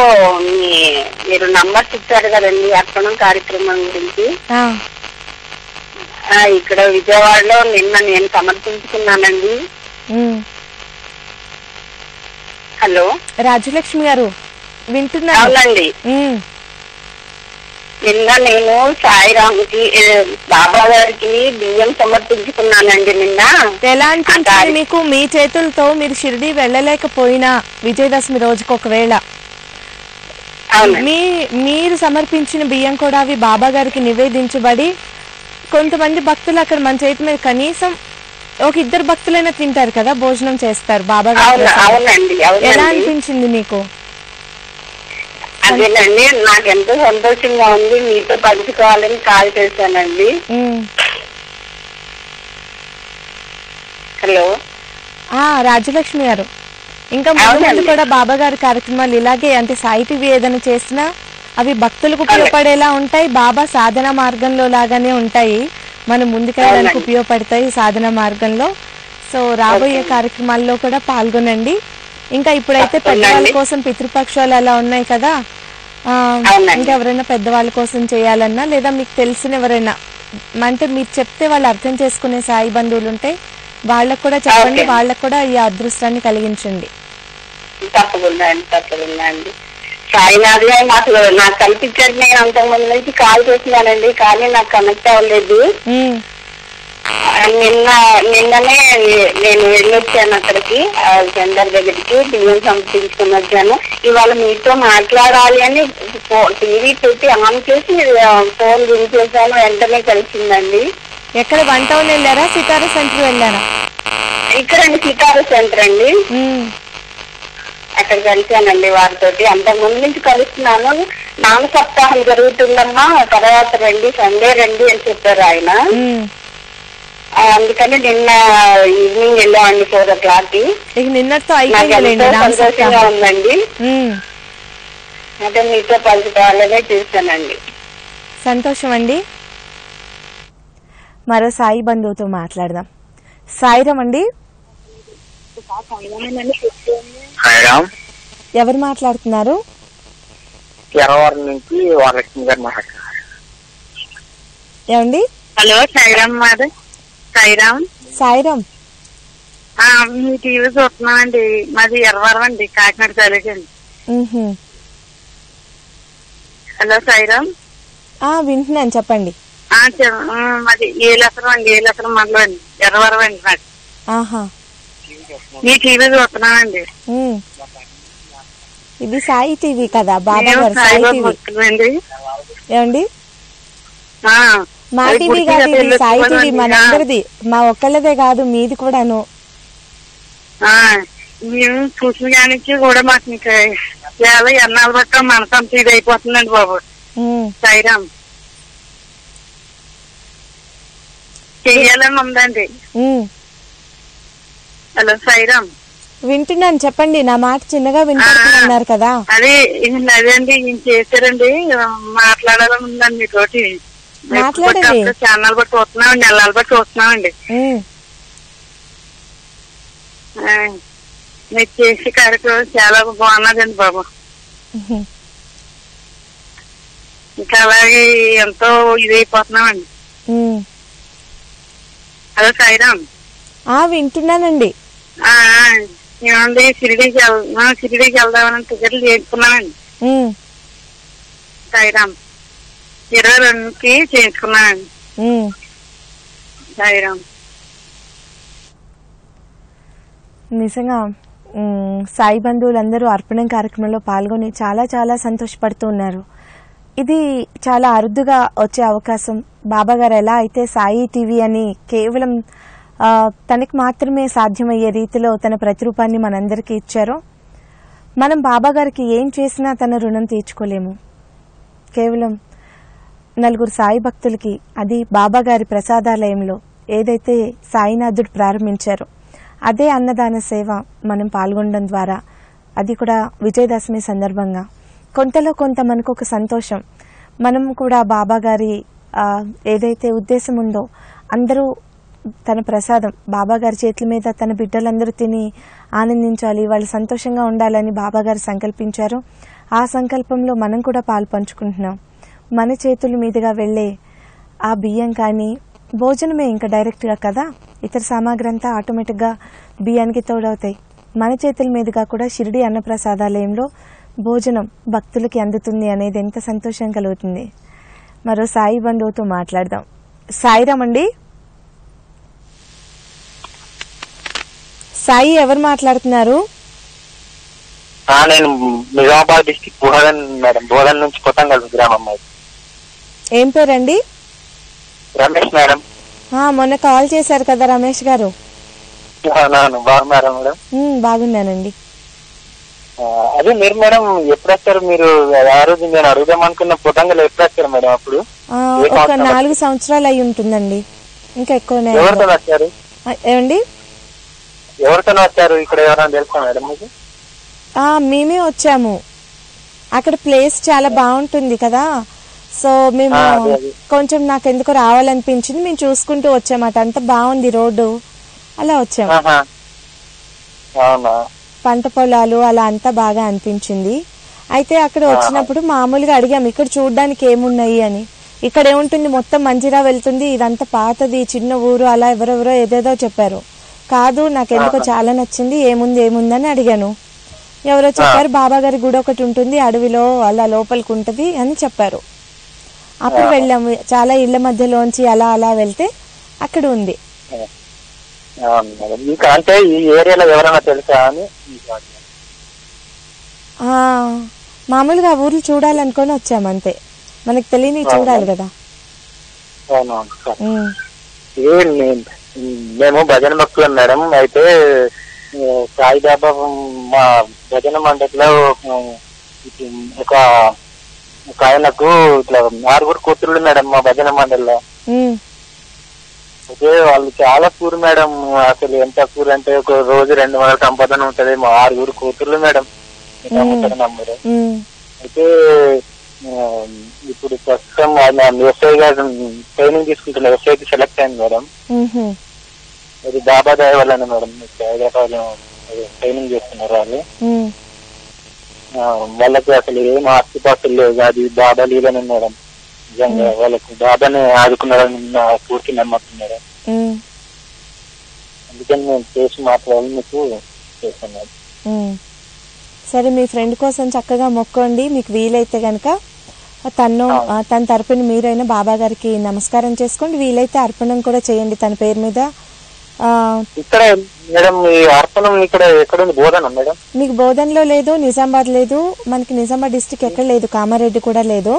మీరు నంబర్స్ ఇచ్చారు కదండి అర్పణం కార్యక్రమం గురించి, ఇక్కడ విజయవాడలో నిన్న నేను సమర్పించుకున్నానండి. హలో రాజ్యలక్ష్మి గారు వింటున్నానండి. నిన్న నేను సాయిరామ్ కి బాబా గారికి బియ్యం సమర్పించుకున్నానండి. నిన్న ఎలాంటి మీకు మీ చేతులతో మీరు షిరిడి వెళ్ళలేకపోయినా విజయదశమి రోజుకి ఒకవేళ మీరు సమర్పించిన బియ్యం కూడా అవి బాబా గారికి నివేదించబడి కొంతమంది భక్తులు అక్కడ మన చేతి మీద కనీసం ఒక ఇద్దరు భక్తులైనా తింటారు కదా, భోజనం చేస్తారు బాబా గారు. ఎలా అనిపించింది మీకు? అదేనండి, నాకు ఎంతో సంతోషంగా ఉంది. మీతో పంచుకోవాలని కాల్ చేశానండి. హలో రాజలక్ష్మి గారు, ఇంకా ముందు కూడా బాబా గారి కార్యక్రమాలు ఇలాగే అంటే సాయి టీవీ ఏదైనా చేసినా అవి భక్తులకు ఉపయోగపడేలా ఉంటాయి. బాబా సాధన మార్గంలో లాగానే ఉంటాయి, మనం ముందుకెళ్ళడానికి ఉపయోగపడతాయి సాధన మార్గంలో. సో రాబోయే కార్యక్రమాల్లో కూడా పాల్గొనండి. ఇంకా ఇప్పుడైతే పెద్దవాళ్ళ కోసం పితృపక్షాలు అలా ఉన్నాయి కదా, ఇంకా ఎవరైనా పెద్దవాళ్ళ కోసం చేయాలన్నా లేదా మీకు తెలిసిన ఎవరైనా అంటే మీరు చెప్తే వాళ్ళు అర్థం చేసుకునే సాయి బంధువులు ఉంటే వాళ్ళకు కూడా చెప్పండి, వాళ్ళకు కూడా ఈ అదృష్టాన్ని కలిగించండి. తప్పకుండా అండి, తప్పకుండా అండి. సాయినాథ్ గారు నాకు కల్పించారు. నేను అంతకుముందు నుంచి కాల్ చేస్తున్నానండి, కానీ నాకు కనెక్ట్ అవ్వలేదు. నిన్ననే నేను వెళ్ళొచ్చాను అక్కడికి, సెంటర్ దగ్గరికి బియ్యం సంపించుకుని వచ్చాను. ఇవాళ మీతో మాట్లాడాలి అని టీవీ పెట్టి ఆన్ చేసి ఫోన్ రింగ్ చేశాను, వెంటనే కలిసిందండి. ఎక్కడ వన్ టౌన్ వెళ్ళారా, సితారా సెంటర్ వెళ్ళారా? ఇక్కడండి సితారా సెంటర్ అండి, అక్కడ కలిసానండి వారితో. అంతకుముందు నుంచి కలుస్తున్నాను. నాలుగు సప్తాహం జరుగుతుందమ్మా, తర్వాత రండి, సండే రండి అని చెప్పారు ఆయన. అందుకని నిన్న ఈవినింగ్ వెళ్ళామండి 4 o'clock కి. సంతోషంగా ఉందండి, అంటే మీతో పంచుకోవాలనే చూస్తానండి. సంతోషం అండి. మరో సాయి బంధువుతో మాట్లాడదాం. సాయిరామ్ అండి, ఎవరు మాట్లాడుతున్నారు? ఏమండి? హలో సాయిరామ్, మాది సాయిరామ్. మీ టీవీ చూస్తున్నాం అండి. మాది ఎర్రవరం అండి, కాకినాడ కాలేజ్ అండి. హలో సాయిరామ్, వింటున్నాను, చెప్పండి. మాది ఏలసరం అండి, ఏలసరం మండలం అండి, ఎర్రవరం అండి. మీ టీవీ చూస్తున్నాం అండి. ఇది సాయి టీవీ కదా, బాబా ఏమండి? మా టీవీ కాదు, ఇది సాయి టీవీ, మనందరిది, మా ఒక్కళ్ళదే కాదు, మీది కూడాను. మేము చూసిన కూడా మాకు ఎన్నాళ్ళ పక్క మనసం ఇది అయిపోతుందండి బాబు. సాయిరామ్ చెయ్యాలని ఉందండి. హలో సాయిరామ్, వింటున్నాను, చెప్పండి. నా మాట చిన్నగా వింటున్నారు కదా, అదే అండి చేశారండి. మాట్లాడాలని ఉందండి మీతోటి. ఛానల్ బట్టి వస్తున్నామండి, నెలల బట్టి వస్తున్నామండి. మీరు చేసే కార్యక్రమం చాలా బాగున్నదండి బాబు. ఇంకా అలాగే ఎంతో ఇదైపోతున్నామండి. హలో సాయిరామ్, వింటున్నానండి. ఏమండి, షిరిడీకి వెళ్దామని టికెట్లు చేయించుకున్నానండి. సాయిరామ్ 22కి చేయించుకున్నానండి. సాయిరామ్ నిజంగా సాయి బంధువులందరూ అర్పణం కార్యక్రమంలో పాల్గొని చాలా చాలా సంతోషపడుతూ ఉన్నారు. ఇది చాలా అరుదుగా వచ్చే అవకాశం. బాబా గారు ఎలా అయితే సాయి టీవీ అని కేవలం తనకి మాత్రమే సాధ్యమయ్యే రీతిలో తన ప్రతిరూపాన్ని మనందరికీ ఇచ్చారో, మనం బాబా గారికి ఏం చేసినా తన రుణం తీర్చుకోలేము. కేవలం నలుగురు సాయి భక్తులకి అది బాబా గారి ప్రసాదాలయంలో ఏదైతే సాయినాథుడు ప్రారంభించారో అదే అన్నదాన సేవ మనం పాల్గొనడం ద్వారా, అది కూడా విజయదశమి సందర్భంగా కొంతలో కొంత మనకు ఒక సంతోషం. మనం కూడా బాబా గారి ఏదైతే ఉద్దేశం ఉందో అందరూ తన ప్రసాదం బాబా గారి చేతుల మీద తన బిడ్డలందరూ తిని ఆనందించాలి, వాళ్ళు సంతోషంగా ఉండాలని బాబా గారు సంకల్పించారు. ఆ సంకల్పంలో మనం కూడా పాలు పంచుకుంటున్నాం. మన చేతుల మీదుగా వెళ్లే ఆ బియ్యం కానీ భోజనమే ఇంకా డైరెక్ట్గా కదా, ఇతర సామాగ్రి అంతా ఆటోమేటిక్గా బియ్యానికి తోడవుతాయి. మన చేతుల మీదుగా కూడా షిరిడి అన్నప్రసాదాలయంలో భోజనం భక్తులకి అందుతుంది అనేది ఎంత సంతోషం కలుగుతుంది. మరో సాయి బంధువుతో మాట్లాడదాం. సాయిరామ్ అండి. సాయి ఎవరు మాట్లాడుతున్నారు? నేను నిజామాబాద్ డిస్ట్రిక్ట్ బోధన్ మేడం, బోధన్ నుంచి కొట్టంగల్ గ్రామం. ఏం పేరండి? రమేష్ మేడం. మొన్న కాల్ చేశారు కదా రమేష్ గారు. బాగున్నానండి. అదే మీరు మేడం ఎప్పుడు వస్తారు మీరు? ఆ రోజు నేను అడుగుదాం అనుకున్న పొట్టంగల్ ఎప్పుడు వస్తారు మేడం? అప్పుడు 4 సంవత్సరాలు అయి ఉంటుందండి. ఇంకా ఎక్కువ ఏమండి ఎవరితో వచ్చారు? ఇక్కడ ఎవరైనా తెలుసా మేడం మీకు? మేమే వచ్చాము. అక్కడ ప్లేస్ చాలా బాగుంటుంది కదా, సో మేము కొంచెం నాకు ఎందుకు రావాలనిపించింది. మేము చూసుకుంటూ వచ్చామట, అంత బాగుంది రోడ్డు, అలా వచ్చాము. పంట పొలాలు అలా అంతా బాగా అనిపించింది. అయితే అక్కడ వచ్చినప్పుడు మామూలుగా అడిగాము ఇక్కడ చూడడానికి ఏమున్నాయి అని. ఇక్కడ ఏముంటుంది, మొత్తం మంజీరా వెళ్తుంది, ఇదంతా పాతది, చిన్న ఊరు, అలా ఎవరెవరో ఏదేదో చెప్పారు. కాదు నాకు ఎందుకో చాలా నచ్చింది, ఏముంది ఏముందని అడిగాను. ఎవరో చెప్పారు బాబా గారి గుడి ఒకటి ఉంటుంది అడవిలో అలా లోపలికి ఉంటుంది అని చెప్పారు. అప్పుడు వెళ్ళాము. చాలా ఇళ్ల మధ్యలోంచి అలా అలా వెళ్తే అక్కడ ఉంది. మామూలుగా ఊర్లు చూడాలనుకుని వచ్చాము అంతే, మనకు తెలియని చూడాలి కదా. మేము భజన భక్తులం మేడం. అయితే సాయిబాబా మా భజన మండలిలో ఒక ఆయనకు ఇట్లా 6 కూతురులు మేడం మా భజన మండలిలో. అదే వాళ్ళు చాలా పూర్ మేడం, అసలు ఎంత పూర్ అంటే ఒక రోజు 200 సంపాదన ఉంటది. మా 6 కూతుర్లు మేడం. అయితే ఇప్పుడు ప్రస్తుతం వ్యవసాయ గారు ట్రైనింగ్ తీసుకుంటున్న వ్యవసాయకి సెలెక్ట్ అయింది మేడం. అది బాబా దయ వల్లనే మేడం, హైదరాబాద్ ట్రైనింగ్ చేస్తున్నారు వాళ్ళు. వాళ్ళకి అసలు ఏం ఆస్తిపాస్తులు లేదు, అది బాబా లేదని మేడం. వాళ్ళకు బాబాను ఆదుకున్నారని పూర్తి నమ్మకం మేడం. అందుకని నేను చేసి మాట్లాడాలి మీకు చేస్తున్నాను. సరే మీ ఫ్రెండ్ కోసం చక్కగా మొక్కండి. మీకు వీలైతే గనక తన తరపున మీరైనా బాబా గారికి నమస్కారం చేసుకోండి. వీలైతే అర్పణం కూడా చేయండి తన పేరు మీద. ఇక్కడ మేడం అర్పణం ఇక్కడ ఎక్కడ ఉంది? బోధన మేడం. మీకు బోధనలో లేదు, నిజామాబాద్ లేదు, మనకి నిజామాబాద్ డిస్ట్రిక్ట్ ఎక్కడ లేదు, కామారెడ్డి కూడా లేదు.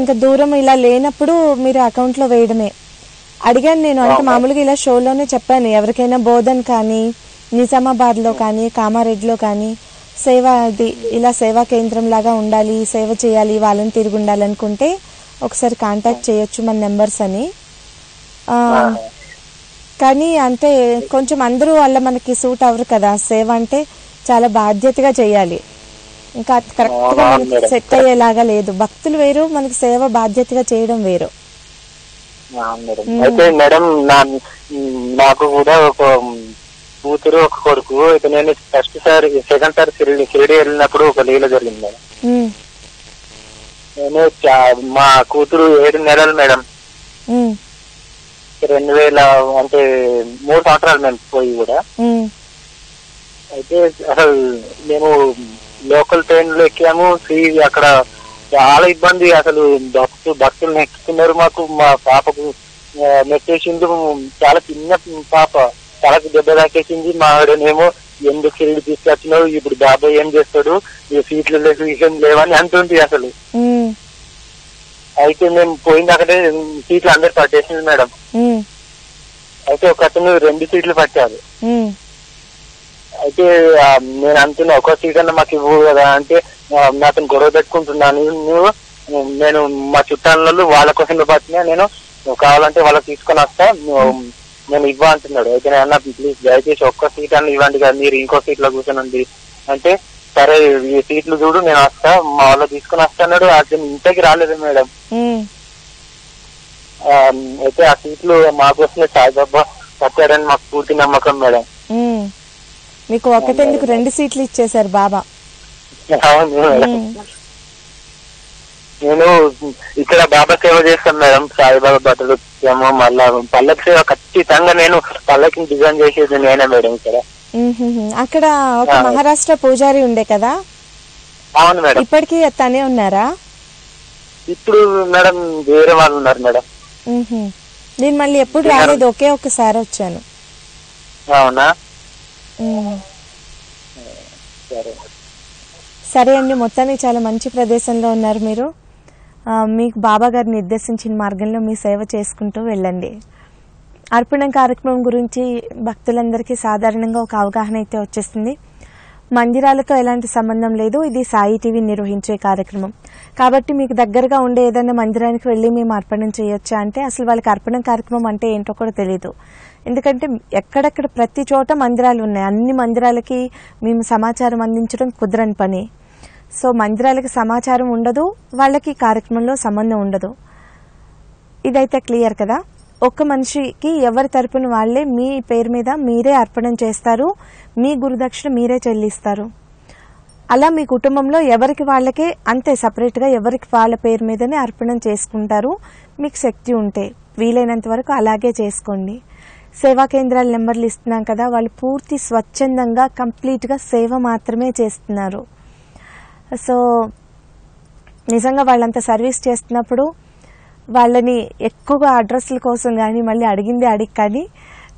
ఇంకా దూరం ఇలా లేనప్పుడు మీరు అకౌంట్ లో వేయడమే అడిగాను నేను. అంటే మామూలుగా ఇలా షోలోనే చెప్పాను, ఎవరికైనా బోధన్ కానీ నిజామాబాద్ లో కానీ కామారెడ్డిలో కానీ సేవ అది ఇలా సేవా కేంద్రం లాగా ఉండాలి, సేవ చేయాలి, వాళ్ళని తిరిగి ఉండాలనుకుంటే ఒకసారి కాంటాక్ట్ చేయొచ్చు మన నెంబర్స్ అని. కానీ అంటే కొంచెం అందరూ వాళ్ళ మనకి సూట్ అవ్వరు కదా, సేవ అంటే చాలా బాధ్యతగా చేయాలి. ఇంకా కరెక్ట్ గా మనకి సెట్ అయ్యేలాగా లేదు. భక్తులు వేరు, మనకి సేవ బాధ్యతగా చేయడం వేరు. అయితే మేడం నాకు కూడా ఒక కూతురు ఒక కొడుకు. అయితే నేను సెకండ్ సారి షిరిడి వెళ్ళినప్పుడు ఒక లీల జరిగింది మేడం. నేను మా కూతురు 7 నెలలు మేడం, 3 సంవత్సరాలు మేము పోయి కూడా. అయితే అసలు మేము లోకల్ ట్రైన్ లో ఎక్కాము. అక్కడ చాలా ఇబ్బంది, అసలు భక్తులు నెక్కుతున్నారు మాకు. మా పాపకు నెక్కేసింది, చాలా చిన్న పాప, తలకు దెబ్బ తాకేసింది. మా ఆవిడనేమో ఎందుకు షిరిడి తీసుకొచ్చినావు, ఇప్పుడు బాబా ఏం చేస్తాడు, సీట్లు విషయం లేవని అంటుంది అసలు. అయితే మేము పోయింది అక్కడే సీట్లు అందరు పట్టేసింది మేడం. అయితే ఒక అతను 2 సీట్లు పట్టారు. అయితే నేను అంటున్నా ఒక సీట్ అన్న మాకు ఇవ్వు కదా అంటే, అతను గొడవ పెట్టుకుంటున్నాను నేను. మా చుట్టాలలో వాళ్ళ కోసం పట్టినా, నేను కావాలంటే వాళ్ళకి తీసుకొని వస్తా, నేను ఇవ్వ అంటున్నాడు. అయితే నేను అన్న ప్లీజ్ దయచేసి ఒక్క సీట్ అన్న ఇవ్వండి కదా, మీరు ఇంకో సీట్లో కూర్చొని అంటే సరే ఈ సీట్లు చూడు నేను వస్తా, మా వాళ్ళు తీసుకుని వస్తాడు. అతను ఇంతకి రాలేదు మేడం. అయితే ఆ సీట్లు మాకోసమే సాయిబాబా పట్టాడని మాకు పూర్తి నమ్మకం మేడం. మీకు ఒకటెందుకు 2 సీట్లు ఇచ్చేసారు బాబా. నేను ఇక్కడ బాబా సేవ చేస్తాను మేడం, సాయిబాబా బట్టలు ఇచ్చాము. మళ్ళా పల్లకి సేవ ఖచ్చితంగా నేను పల్లకి డిజైన్ చేసేది నేనే మేడం. ఇక్కడ అక్కడ ఒక మహారాష్ట్ర పూజారి ఉండే కదా, అవును మేడం, ఇప్పటికీ తనే ఉన్నారా? ఇప్పుడు మేడం వేరే వాళ్ళు ఉన్నారు మేడం. నేను మళ్ళీ ఎప్పుడు రాలేదు, ఒకే ఒకసారి వచ్చాను. అవునా? సరే అండి, మొత్తానికి చాలా మంచి ప్రదేశంలో ఉన్నారు మీరు. మీకు బాబా గారు నిర్దేశించిన మార్గంలో మీ సేవ చేసుకుంటూ వెళ్ళండి. అర్పణ కార్యక్రమం గురించి భక్తులందరికీ సాధారణంగా ఒక అవగాహన అయితే వచ్చేస్తుంది. మందిరాలతో ఎలాంటి సంబంధం లేదు, ఇది సాయి టీవీ నిర్వహించే కార్యక్రమం కాబట్టి మీకు దగ్గరగా ఉండే ఏదైనా మందిరానికి వెళ్ళి మేము అర్పణం చేయొచ్చా అంటే అసలు వాళ్ళకి అర్పణ కార్యక్రమం అంటే ఏంటో కూడా తెలీదు. ఎందుకంటే ఎక్కడెక్కడ ప్రతి చోట మందిరాలు ఉన్నాయి, అన్ని మందిరాలకి మేము సమాచారం అందించడం కుదరని పని. సో మందిరాలకి సమాచారం ఉండదు, వాళ్ళకి కార్యక్రమంలో సంబంధం ఉండదు. ఇదైతే క్లియర్ కదా. ఒక్క మనిషికి ఎవరి తరపున వాళ్లే మీ పేరు మీద మీరే అర్పణం చేస్తారు, మీ గురుదక్షిణ మీరే చెల్లిస్తారు. అలా మీ కుటుంబంలో ఎవరికి వాళ్ళకే అంతే సపరేట్గా ఎవరికి వాళ్ళ పేరు మీదనే అర్పణం చేసుకుంటారు. మీకు శక్తి ఉంటే వీలైనంత వరకు అలాగే చేసుకోండి. సేవా కేంద్రాల నెంబర్లు ఇస్తున్నాం కదా, వాళ్ళు పూర్తి స్వచ్ఛందంగా కంప్లీట్గా సేవ మాత్రమే చేస్తున్నారు. సో నిజంగా వాళ్ళంతా సర్వీస్ చేస్తున్నప్పుడు వాళ్ళని ఎక్కువగా అడ్రస్ల కోసం కానీ మళ్ళీ అడిగింది అడిగి కానీ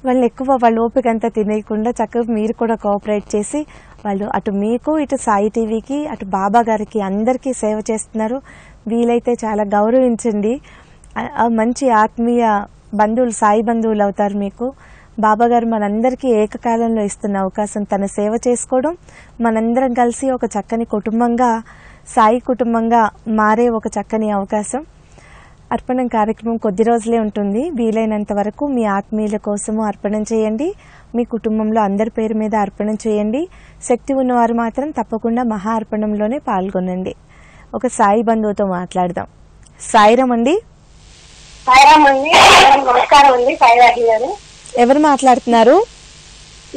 వాళ్ళని ఎక్కువ వాళ్ళ ఓపిక అంతా తినేయకుండా చక్కగా మీరు కూడా కోఆపరేట్ చేసి వాళ్ళు అటు మీకు ఇటు సాయి టీవీకి అటు బాబా గారికి అందరికీ సేవ చేస్తున్నారు. వీలైతే చాలా గౌరవించండి. మంచి ఆత్మీయ బంధువులు, సాయి బంధువులు అవుతారు మీకు. బాబా గారు మనందరికీ ఏకకాలంలో ఇస్తున్న అవకాశం తన సేవ చేసుకోవడం, మనందరం కలిసి ఒక చక్కని కుటుంబంగా సాయి కుటుంబంగా మారే ఒక చక్కని అవకాశం. అర్పణం కార్యక్రమం కొద్ది రోజులే ఉంటుంది, వీలైనంత వరకు మీ ఆత్మీయుల కోసము అర్పణం చేయండి, మీ కుటుంబంలో అందరి పేరు మీద అర్పణం చేయండి. శక్తి ఉన్నవారు మాత్రం తప్పకుండా మహా అర్పణంలోనే పాల్గొనండి. ఒక సాయి బంధువుతో మాట్లాడదాం. సాయిరామ్ అండి. నమస్కారం అండి. సాయిరాజు గారు ఎవరు మాట్లాడుతున్నారు?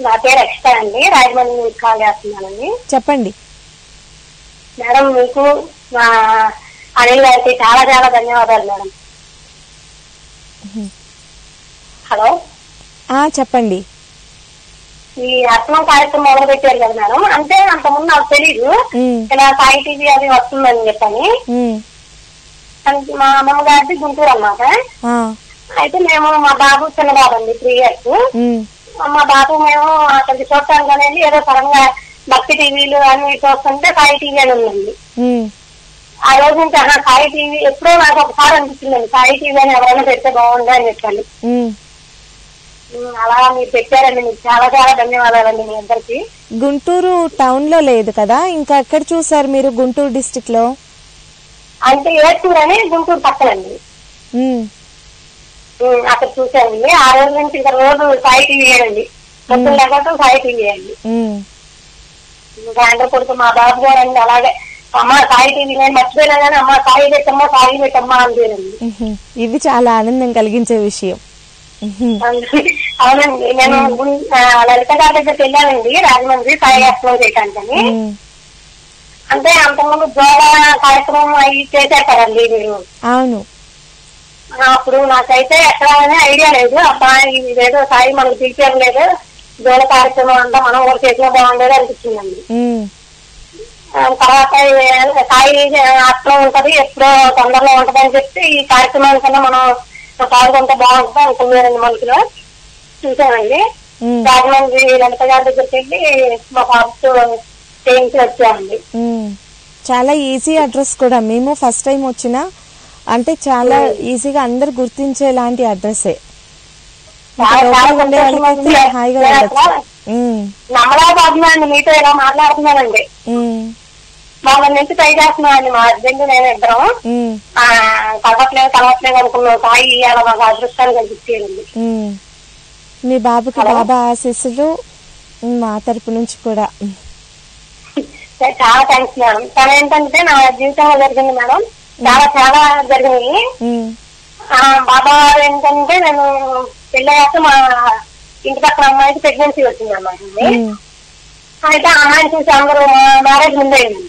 నా పేరు అక్షిత అండి, రాజమండ్రి కాల్ చేస్తున్నానండి. చెప్పండి మేడం. మీకు మా అనిల్ గారికి చాలా చాలా ధన్యవాదాలు మేడం. హలో, చెప్పండి. ఈ అర్పణం కార్యక్రమం మొదలు పెట్టారు కదా మేడం, అంటే అంతకుముందు నాకు తెలీదు ఇలా సాయి టీవీ అది వస్తుందని చెప్పని. మా అమ్మమ్మ గారి గుంటూరు అన్నమాట. అయితే మేము మా బాబు చిన్న బాబు అండి, 3 years. మా బాబు మేము అక్కడికి చూడటానికి అనేది ఏదో సడన్గా భక్తి టీవీలు అని చూస్తుంటే సాయి టీవీ అని ఉందండి. ఆ రోజు నుంచి అలా సాయి టీవీ ఎప్పుడో నాకు ఒకసారి అనిపిస్తుందండి, సాయి టీవీ అని ఎవరైనా పెడితే బాగుంది అని చెప్పాలి. అలా మీరు పెట్టారండి, మీకు చాలా చాలా ధన్యవాదాలండి మీ అందరికి. గుంటూరు టౌన్ లో లేదు కదా, ఇంకా ఎక్కడ చూసారు మీరు గుంటూరు డిస్ట్రిక్ట్ లో? అంటే ఏటూరు అని గుంటూరు పక్కనండి, అక్కడ చూసానండి. ఆ రోజు నుంచి ఇంకా రోజు సాయి టీవీ అండి, మొత్తం లేకపోతే సాయి టీవీ అండి. సాయంత్రం కొడుకు మా బాబు గారు అండి అలాగే అమ్మ సాయి టీవీ నేను మర్చిపోయినా కానీ అమ్మ సాయి పెట్టమ్మా సాయి పెట్టమ్మా అంతేనండి. ఇది చాలా ఆనందం కలిగించే విషయం. అవునండి, నేను లలిత గారి దగ్గరికి వెళ్ళానండి రాజమండ్రి సాయి అర్పణం చేయటానికని. అంటే అంతకుముందు జోడ కార్యక్రమం అవి చేసేస్తారండి మీరు. అవును, అప్పుడు నాకైతే ఎక్కడ ఐడియా లేదు, అబ్బాయి లేదు సాయి మనకు పిలిచేం లేదు, జోడ కార్యక్రమం అంతా మనం కూడా చేసినా బాగుండేది అనిపించిందండి. తర్వాత సాయి అట్లా ఉంటది ఎప్పుడో తొందరలో ఉంటది అని చెప్తే ఈ కార్యక్రమాన్ని కన్నా మనం పాల్గొంటే బాగుంటుంది అనుకున్నారండి. మనసులో చూసామండి, రాజమండ్రి లలిత గారి దగ్గరికి వెళ్ళి మా పాపతో చాలా ఈజీ అడ్రస్ కూడా. మేము ఫస్ట్ టైం వచ్చినా అంటే చాలా ఈజీగా అందరు గుర్తించేలాంటి అడ్రస్సే. మీతో ఇలా మాట్లాడుతున్నానండి, వాళ్ళ నుంచి ట్రై చేస్తున్నామండి మా హస్బెండ్ నేను ఇద్దరం. కలవట్లేదు అనుకున్నాం, సాయి అలా మాకు అదృష్టాన్ని కనిపించేయండి. మీ బాబుకి బాబా ఆశీస్సులు మా తరపు నుంచి కూడా. చాలా థ్యాంక్స్ మేడం. తను ఏంటంటే నా జీవితంలో జరిగింది మేడం, చాలా చాలా జరిగినాయి. బాబా గారు ఏంటంటే నేను పెళ్ళయ్యాక మా ఇంటి పక్కన అమ్మాయికి ప్రెగ్నెన్సీ వచ్చింది అమ్మాయి. అయితే ఆ అమ్మాయిని చూసి అందరూ మ్యారేజ్ ముందైంది,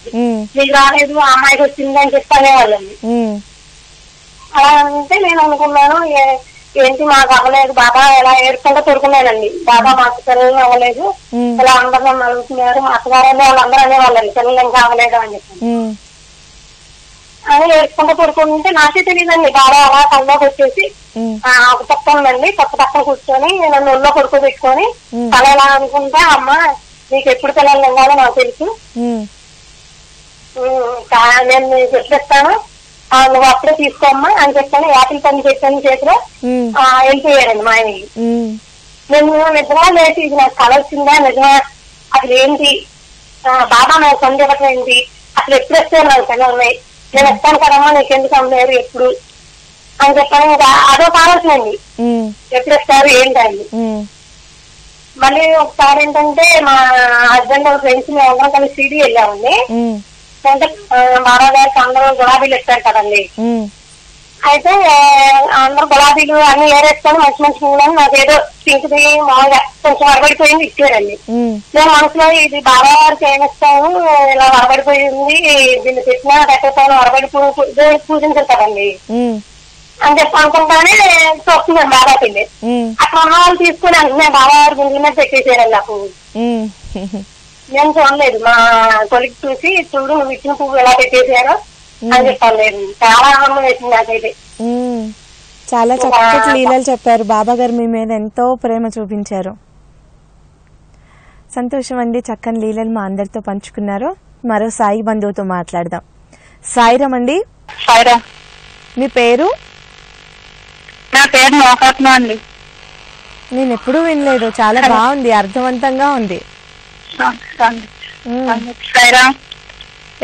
మీకు రాలేదు ఆ అమ్మాయికి వచ్చింది అని చెప్తానే వాళ్ళని. అలా అంటే నేను అనుకున్నాను ఏంటి మాకు అవ్వలేదు బాబా ఇలా ఏడుకుంటూ తొడుకున్నానండి, బాబా మాకు పిల్లలు అవ్వలేదు ఇలా అందరూ అడుగుతున్నారు మా అత్తగారు వాళ్ళందరూ అనేవాళ్ళండి పిల్లలు ఇంకా అవ్వలేదు అని చెప్పి. అని ఏడుకుంటూ పడుకుంటే నాకే తెలియదండి. బాబా అలా కళ్ళలోకి వచ్చేసి పక్కనండి పక్క పక్క కూర్చొని నన్ను ఒళ్ళో పడుకోబెట్టుకొని తల ఎలా అనుకుంటా, అమ్మ నీకు ఎప్పుడు పిల్లలు ఉండాలో నాకు తెలుసు, నేను నీకు ఎట్లేస్తాను, నువ్వు అప్పుడే తీసుకోమ్మా అని చెప్పాను. యాపిల్ పని చెప్పాను చేతిలో వెళ్ళిపోయాడండి మా ఆయనకి. నేను నిజంగా లేచి ఇది నాకు కళ వచ్చిందా, నిజంగా అసలు ఏంటి బాబా నాకు సంది ఇవ్వటం ఏంటి, అసలు ఎప్పుడు వస్తాను నాకు కళ ఉన్నాయి, నేను వస్తాను కదమ్మా నీకెందుకు అమ్మారు ఎప్పుడు అని చెప్పాను. ఇంకా అదో కావాల్సిందండి ఎప్పుడు వస్తారు ఏంటండి. మళ్ళీ ఒకసారి ఏంటంటే మా హస్బెండ్ ఫ్రెండ్స్ మేము అందరం కలిసి షిర్డి వెళ్ళామండి. అంటే బాబా గారికి అందరూ గులాబీలు ఇస్తారు కదండి, అయితే అందరూ గులాబీలు అన్ని ఏరేస్తాను మంచి మంచి నీళ్ళని నాకు ఏదో పింకుది మామూలుగా కొంచెం వరబడిపోయింది ఇచ్చారండి. నేను మనసులో ఇది బాబా గారికి ఏమిస్తాము ఇలా వరబడిపోయింది దీన్ని పెట్టినా పెట్టేస్తాను వరబడిపోయి పూజించారు కదండి అని చెప్పి అనుకుంటానే చూస్తున్నాను బాబా పిల్లి. అక్కడ ఉన్న వాళ్ళు తీసుకుని అంటున్నా బాబా గారి గుండెల మీద పెట్టేసారండి. నాకు నేను చూడలేదు, మా కొలికి చూసి చూడు నువ్వు ఇచ్చిన పువ్వు ఎలా పెట్టేశారో అని చెప్పలేదు. చాలా ఆనందం వేసింది నాకైతే. చాలా చక్కటి లీలలు చెప్పారు, బాబా గారు మీ మీద ఎంతో ప్రేమ చూపించారు. సంతోషం అండి, చక్కని లీలలు మా అందరితో పంచుకున్నారు. మరో సాయి బంధువుతో మాట్లాడదాం. సాయిరామ్ అండి. సాయిరామ్, మీ పేరు? నా పేరు మోహత్మ అండి. నేను ఎప్పుడూ వినలేదు, చాలా బాగుంది, అర్థవంతంగా ఉంది.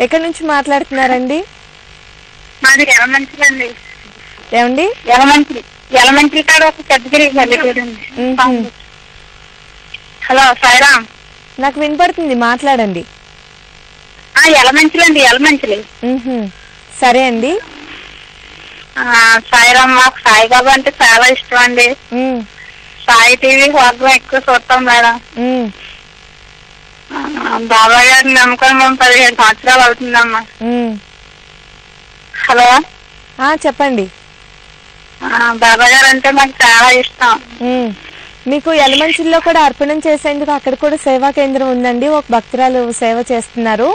ఎక్కడి నుంచి మాట్లాడుతున్నారండి? హలో సాయిరామ్. నాకు వినపడుతుంది, మాట్లాడండి. సరే అండి. సాయిరామ్, మాకు సాయిబాబా అంటే చాలా ఇష్టం అండి. సాయి టీవీ ప్రోగ్రాం ఎక్కువ చూస్తాం మేడం. బాబా గారి నమ్మకం 17 సంవత్సరాలు అవుతుందమ్మా. హలో చెప్పండి. బాబా గారు అంటే మాకు చాలా ఇష్టం. మీకు ఎలమంచిలో కూడా అర్పణం చేసేందుకు అక్కడ కూడా సేవా కేంద్రం ఉందండి. ఒక భక్తురాలు సేవ చేస్తున్నారు,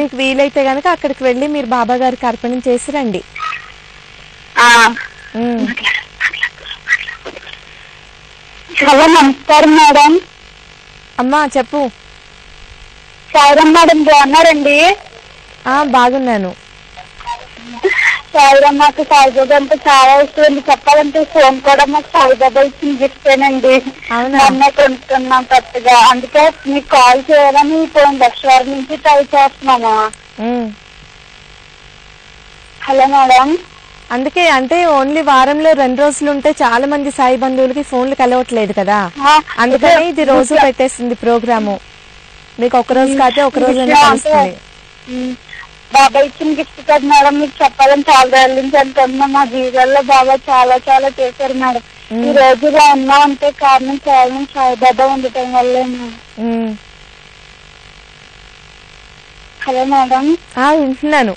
మీకు వీలైతే గనక అక్కడికి వెళ్ళి మీరు బాబా గారికి అర్పణం చేసి రండి. హలో నమస్కారం మేడం. అమ్మా చెప్పు. సాయిరామ్ మేడం బాగున్నారండి? బాగున్నాను. సాయిరామ్, మాకు సాయిబాబా అంటే చాలా ఇష్టం. చెప్పాలంటే ఫోన్ కూడా మాకు సాయిబాబా ఇచ్చిన చెప్తానండి, కొనుక్కున్నాం కొత్తగా. అందుకే మీకు కాల్ చేయాలని ఫోన్ లక్షవారం నుంచి ట్రై చేస్తున్నాము. Hello madam. అందుకే అంటే ఓన్లీ వారంలో 2 రోజులు ఉంటే చాలా మంది సాయి బంధువులకి ఫోన్లు కలవట్లేదు కదా, అందుకని ఇది రోజు పెట్టేసింది ప్రోగ్రాము. మీకు ఒక రోజు కాదే ఒక రోజు బాబా ఇచ్చిన గిఫ్ట్ కదా మేడం. మీకు చెప్పాలని చాలా వెళ్ళింది అనుకుంటున్నా. మా జీవితంలో బాబా చాలా చాలా చేశారు మేడం. ఈ రోజు ఇలా ఉన్నా అంటే కారణం కేవలం సాయిబాబా ఉండటం వల్లే. Hello madam. వింటున్నాను.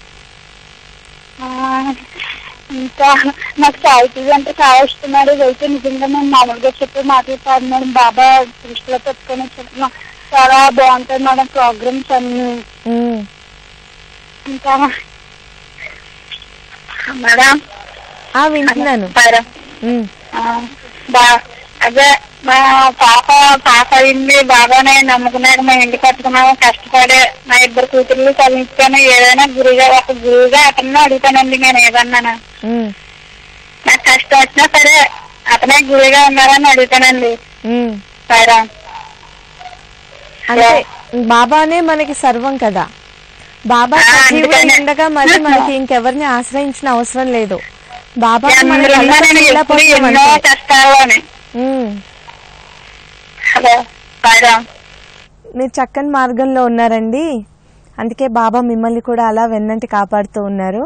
ఇంకా నాకు సాయి టీవీ అంటే చాలా ఇష్టం. అయితే నిజంగా మేము మామూలుగా చెప్పి మాట్లాడుతాను మేడం. బాబా దృష్టిలో పెట్టుకుని చెప్తున్నాం, చాలా బాగుంటాయి మేడం ప్రోగ్రామ్స్ అన్ని. ఇంకా మేడం వింటున్నాను. అదే మా పాప అయింది, బాగానే నమ్ముకున్నాడు. మా ఇంటి కట్టుకున్నాము, కష్టపడే మా 2 కూతుర్లు చదివించాను. ఏదైనా గురువుగా ఒక గురువుగా అతను అడుగుతానండి. నేను ఏదన్నాను నాకు కష్టం వచ్చినా సరే అతనే గురువుగా ఉన్నారని అడుగుతానండి. సరే అంటే బాబానే మనకి సర్వం కదా. బాబా ఉండగా మరి మనకి ఇంకెవరిని ఆశ్రయించిన అవసరం లేదు. బాబా మీరు చక్కని మార్గంలో ఉన్నారండి, అందుకే బాబా మిమ్మల్ని కూడా అలా వెన్నంటి కాపాడుతూ ఉన్నారు.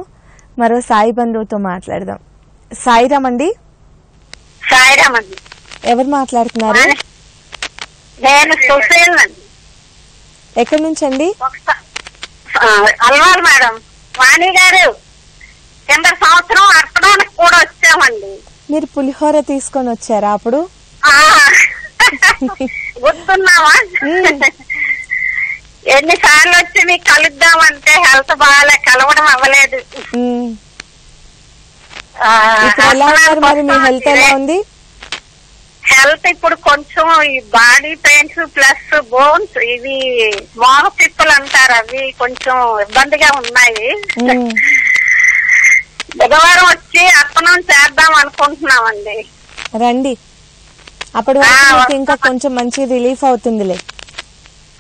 మరో సాయి బంధువుతో మాట్లాడదాం. సాయిరామ్ అండి. సాయిరామ్ అండి. ఎవరు మాట్లాడుతున్నారు? ఎక్కడి నుంచి అండి? అల్వాల్ మేడం. వాణి గారు 8 సంవత్సరం అర్పడానికి కూడా వచ్చామండి. మీరు పులిహోర తీసుకొని వచ్చారా అప్పుడు? ఎన్నిసార్లు వచ్చి మీకు కలుద్దాం అంటే హెల్త్ బాగా కలవడం అవ్వలేదు. హెల్త్ ఇప్పుడు కొంచెం ఈ బాడీ పెయిన్స్ ప్లస్ బోన్స్ ఇవి మోనపిప్పులు అంటారు, అవి కొంచెం ఇబ్బందిగా ఉన్నాయి. బుధవారం వచ్చి అర్పణం చేద్దాం అనుకుంటున్నామండి. రండి, అప్పుడు ఇంకా కొంచెం మంచి రిలీఫ్ అవుతుందిలే.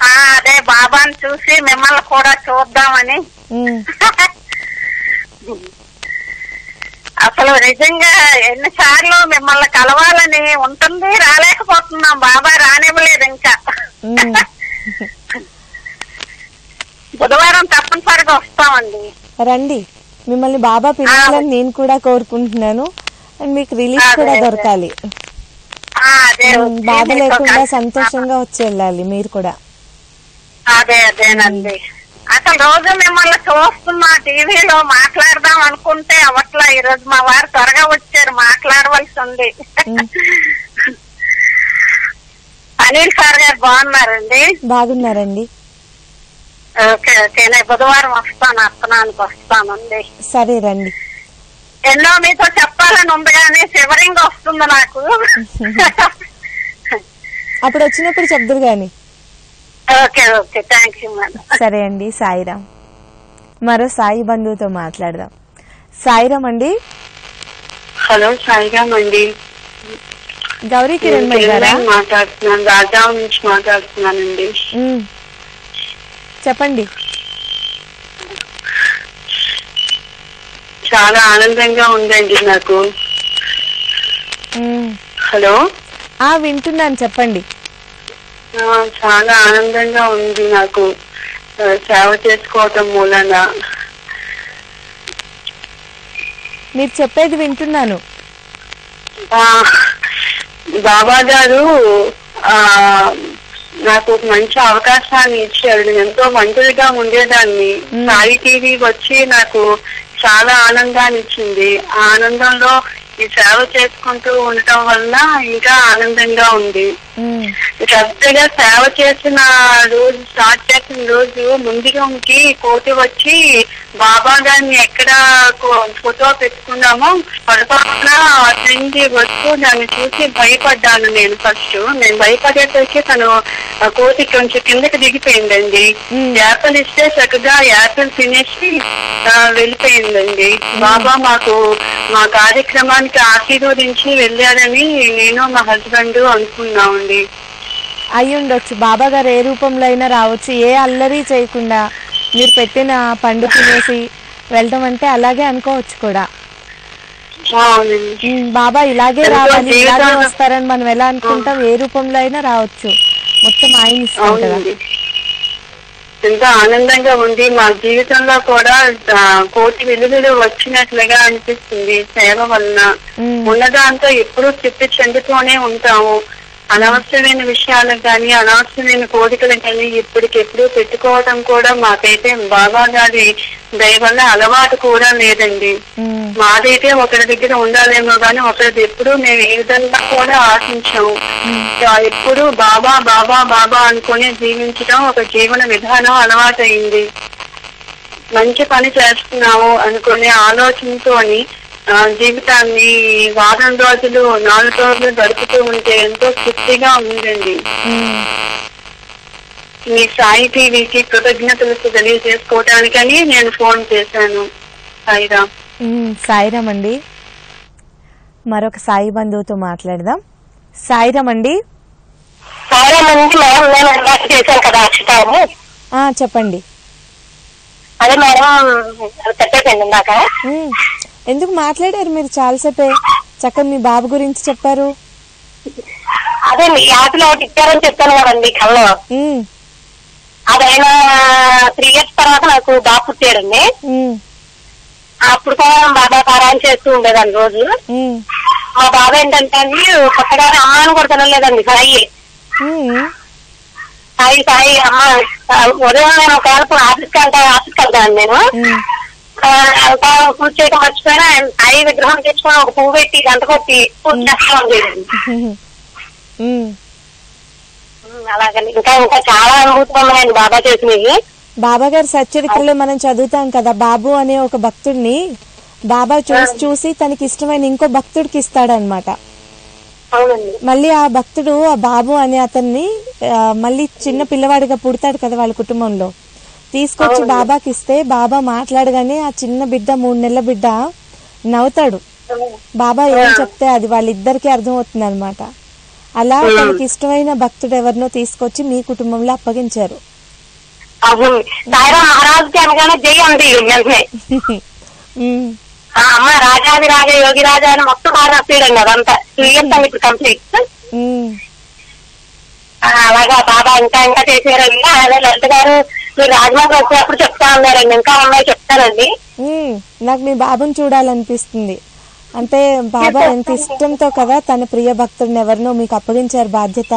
అదే బాబాను చూసి మిమ్మల్ని కూడా చూద్దామని. అసలు నిజంగా ఎన్నిసార్లు మిమ్మల్ని కలవాలని ఉంటుంది, రాలేకపోతున్నాం. బాబా రానివ్వలేదు. ఇంకా బుధవారం తప్పనిసరిగా వస్తామండి. రండి, మిమ్మల్ని బాబా పిలవాలని నేను కూడా కోరుకుంటున్నాను. అండ్ మీకు రిలీఫ్ కూడా దొరకాలి. బాధ లేకుండా సంతోషంగా వచ్చి వెళ్ళాలి మీరు కూడా. అదే అదేనండి, అసలు రోజు మిమ్మల్ని చూస్తున్నా, టీవీలో మాట్లాడదాం అనుకుంటే అవట్లా. ఈ రోజు మా వారు త్వరగా వచ్చారు, మాట్లాడవలసి ఉంది. అనిల్ సార్ గారు బాగున్నారండి? బాగున్నారండి. ఓకే ఓకే, నేను బుధవారం వస్తాను, అర్పణానికి వస్తానండి. సరే రండి. ఎన్నో మీతో చెప్పాలని ఉంది కానీ శివరింగ్ వస్తుంది నాకు. అప్పుడు వచ్చినప్పుడు చెప్తారు కానీ. సరే అండి, సాయిరామ్. మరో సాయి బంధువుతో మాట్లాడదాం. సాయిరామ్ అండి. హలో, సాయిరామ్ అండి. గౌరీ కిరణ్ మాట్లాడుతున్నాను, రాజాం నుంచి మాట్లాడుతున్నానండి. చెప్పండి. చాలా ఆనందంగా ఉందండి నాకు. హలో, వింటున్నాను, చెప్పండి. చాలా ఆనందంగా ఉంది నాకు సేవ చేసుకోవటం మూలన. మీరు చెప్పేది వింటున్నాను. బాబా గారు నాకు ఒక మంచి అవకాశాన్ని ఇచ్చారు. నేను ఎంతో మందులుగా ఉండేదాన్ని. సాయి టీవీ వచ్చి నాకు చాలా ఆనందాన్ని ఇచ్చింది. ఆ ఆనందంలో ఈ సేవ చేసుకుంటూ ఉండటం వల్ల ఇంకా ఆనందంగా ఉంది. కరెక్ట్గా సేవ చేసిన రోజు, స్టార్ట్ చేసిన రోజు ముందుకి కోటి వచ్చి బాబా గారిని ఎక్కడ ఫోటో పెట్టుకున్నామో పొరపాటున అతనికి వస్తూ దాన్ని చూసి భయపడ్డాను నేను. ఫస్ట్ నేను భయపడేసరికి తను కోటి కొంచెం కిందకి దిగిపోయిందండి. యాపిల్ ఇస్తే చక్కగా యాపిల్ తినేసి వెళ్ళిపోయిందండి. బాబా మా కార్యక్రమానికి ఆశీర్వదించి వెళ్ళారని నేను మా హస్బెండ్ అనుకున్నామండి. అయ్యుండొచ్చు, బాబా గారు ఏ రూపంలో అయినా రావచ్చు. ఏ అల్లరి చేయకుండా మీరు పెట్టిన పండు తినేసి వెళ్ళటం అంటే అలాగే అనుకోవచ్చు కూడా. బాబా ఇలాగే రావాలి, ఇలాగే వస్తారని మనం ఎలా అనుకుంటాం. ఏ రూపంలో అయినా రావచ్చు, మొత్తం ఆయన ఇస్తాం కదా. ఎంతో ఆనందంగా ఉంది. మా జీవితంలో కూడా కోటి వెలుగులు వచ్చినట్లుగా అనిపిస్తుంది సేవ వలన. ఉన్నదాంతో ఎప్పుడూ చెప్పి చెందుతూనే ఉంటాము. అనవసరమైన విషయాలు కానీ, అనవసరమైన కోరికలు కానీ ఇప్పటికెప్పుడు పెట్టుకోవడం కూడా మాకైతే బాబా గారి దయ వల్ల అలవాటు కూడా లేదండి. మాదైతే ఒకరి దగ్గర ఉండాలేమో కానీ ఒకరిది ఎప్పుడు మేము ఏ విధంగా కూడా ఆశించాము. ఎప్పుడు బాబా బాబా బాబా అనుకుని జీవించడం ఒక జీవన విధానం అలవాటైంది. మంచి పని చేస్తున్నాము అనుకునే ఆలోచనతోని జీవితాన్ని వారం రోజులు, 4 రోజులు గడుపుతూ ఉంటే ఎంతో తృప్తిగా ఉందండి. మీ సాయి టీవీకి కృతజ్ఞతలు తెలియజేసుకోవటానికని నేను ఫోన్ చేశాను. సాయిరామ్. సాయిరామ్ అండి. మరొక సాయి బంధువుతో మాట్లాడదాం. సాయిరామ్ అండి. చెప్పండి. అదే మేడం చెప్పండి. ఇందాక ఎందుకు మాట్లాడారు మీరు? చాలాసేపే చక్కగా మీ బాబు గురించి చెప్పారు. అదే యాపిల్ ఒకటి ఇచ్చారని చెప్పాను కదండి కళ్ళ. అదైనా 3 years తర్వాత నాకు బాబు పుట్టాడండి. అప్పుడు కూడా బాబా పారాయణ చేస్తూ ఉండేదాన్ని రోజు. మా బాబా ఏంటంటే అండి కొత్తగా అమ్మాయిని కూడా తినలేదండి. సాయి సాయి సాయి అమ్మ ఉదయం నేను ఒకవేళ ఆఫీస్కి వెళ్తాను నేను. పూజ చేయడం మర్చిపోయినా సాయి విగ్రహం తెచ్చుకొని ఒక పువ్వు పెట్టి గంట కొట్టి పూజ చేస్తాం. అలాగే ఇంకా ఇంకా చాలా అనుభూతం ఉన్నాయండి బాబా చేసినవి. బాబా గారి సచ్చరిత్రలో మనం చదువుతాం కదా, బాబు అనే ఒక భక్తుడిని బాబా చూసి తనకి ఇష్టమైన ఇంకో భక్తుడికి ఇస్తాడనమాట. మళ్ళీ ఆ భక్తుడు ఆ బాబు అనే అతన్ని మళ్ళీ చిన్న పిల్లవాడిగా పుడతాడు కదా వాళ్ళ కుటుంబంలో, తీసుకొచ్చి బాబాకి ఇస్తే బాబా మాట్లాడగానే ఆ చిన్న బిడ్డ 3 నెలల బిడ్డ నవ్వుతాడు. బాబా ఏం చెప్తే అది వాళ్ళిద్దరికీ అర్థం అవుతుంది అనమాట. అలా తనకి ఇష్టమైన భక్తుడు ఎవరినో తీసుకొచ్చి మీ కుటుంబంలో అప్పగించారు. అలాగా బాబా ఇంకా ఇంకా చేసారండి. అదే లలిత గారు మీరు రాజమండ్రి వచ్చినప్పుడు చెప్తా ఉన్నారండి, ఇంకా ఉన్నాయి చెప్తారండి. నాకు మీ బాబుని చూడాలనిపిస్తుంది. అంటే బాబా ఎంత ఇష్టంతో కదా తన ప్రియ భక్తుడిని ఎవరినో మీకు అప్పగించారు బాధ్యత.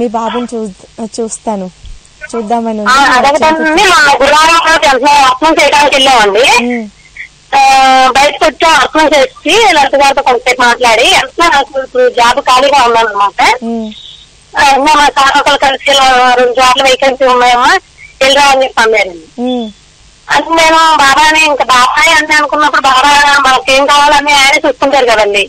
మీ బాబుని చూస్తాను చూద్దామని గురువారం అర్థం చేయడానికి వెళ్ళామండి. బయటకు వచ్చి అర్థం చేసి లలిత గారితో కొంతసేపు మాట్లాడి అంతా నాకు జాబ్ ఖాళీగా ఉన్నాను అనమాట. మా సార్ ఒకరు కలిసి 2 జాబ్లు వేకెన్సీ ఉన్నాయమ్మా వెళ్ళరా అని చెప్పి అన్నారండి. అంటే నేను బాబాని ఇంకా బాబాయ్ అని అనుకున్నప్పుడు బాబా మనకేం కావాలని ఆయన చూసుకుంటారు కదండి,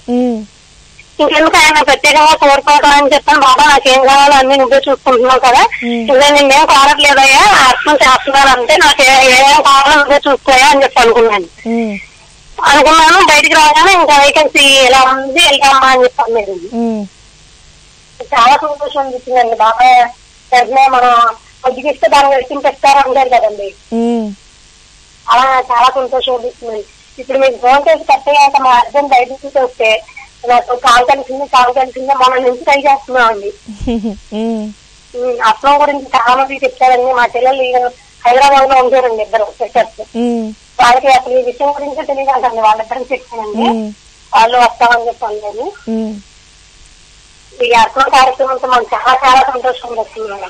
ఇంకెందుకు ఆయన ప్రత్యేకంగా కోరుకోవటం అని చెప్పాను. బాబా నాకేం కావాలో అన్ని నువ్వే చూసుకుంటున్నావు కదా, ఇలా నిన్నేం కోరట్లేదయ్యా అర్థం చేస్తున్నాను, అంటే నాకు ఏమేమి కావాలో నువ్వే చూసుకోయా అని చెప్పి అనుకున్నాను. బయటికి రాగానే ఇంకా వేకెన్సీ ఎలా ఉంది వెళ్తామా అని చెప్పి అన్నారు. చాలా సంతోషం అనిపించిందండి. బాబా వెంటనే మనం కొద్దిగిస్తే దాన్ని వెతికిస్తారు అంటారు కదండి, అలా చాలా సంతోషం అనిపిస్తుంది. ఇప్పుడు మీకు ఫోన్ చేసి కట్టేయాక మా అర్థం బయటకు చూసి వస్తే నాకు కాల్ కలిసింది మన నుంచి ట్రై చేస్తున్నామండి. అర్థం గురించి చాలా మంది చెప్తారండి. మా పిల్లలు హైదరాబాద్ లో ఉంటారండి ఇద్దరు సెక్టర్స్, వాళ్ళకి అసలు ఈ విషయం గురించి తెలియదండి. వాళ్ళిద్దరికి చెప్తానండి, వాళ్ళు వస్తామని చెప్పాను. ఈ అర్థం కార్యక్రమంతో మనం చాలా చాలా సంతోషంగా వస్తున్నాం.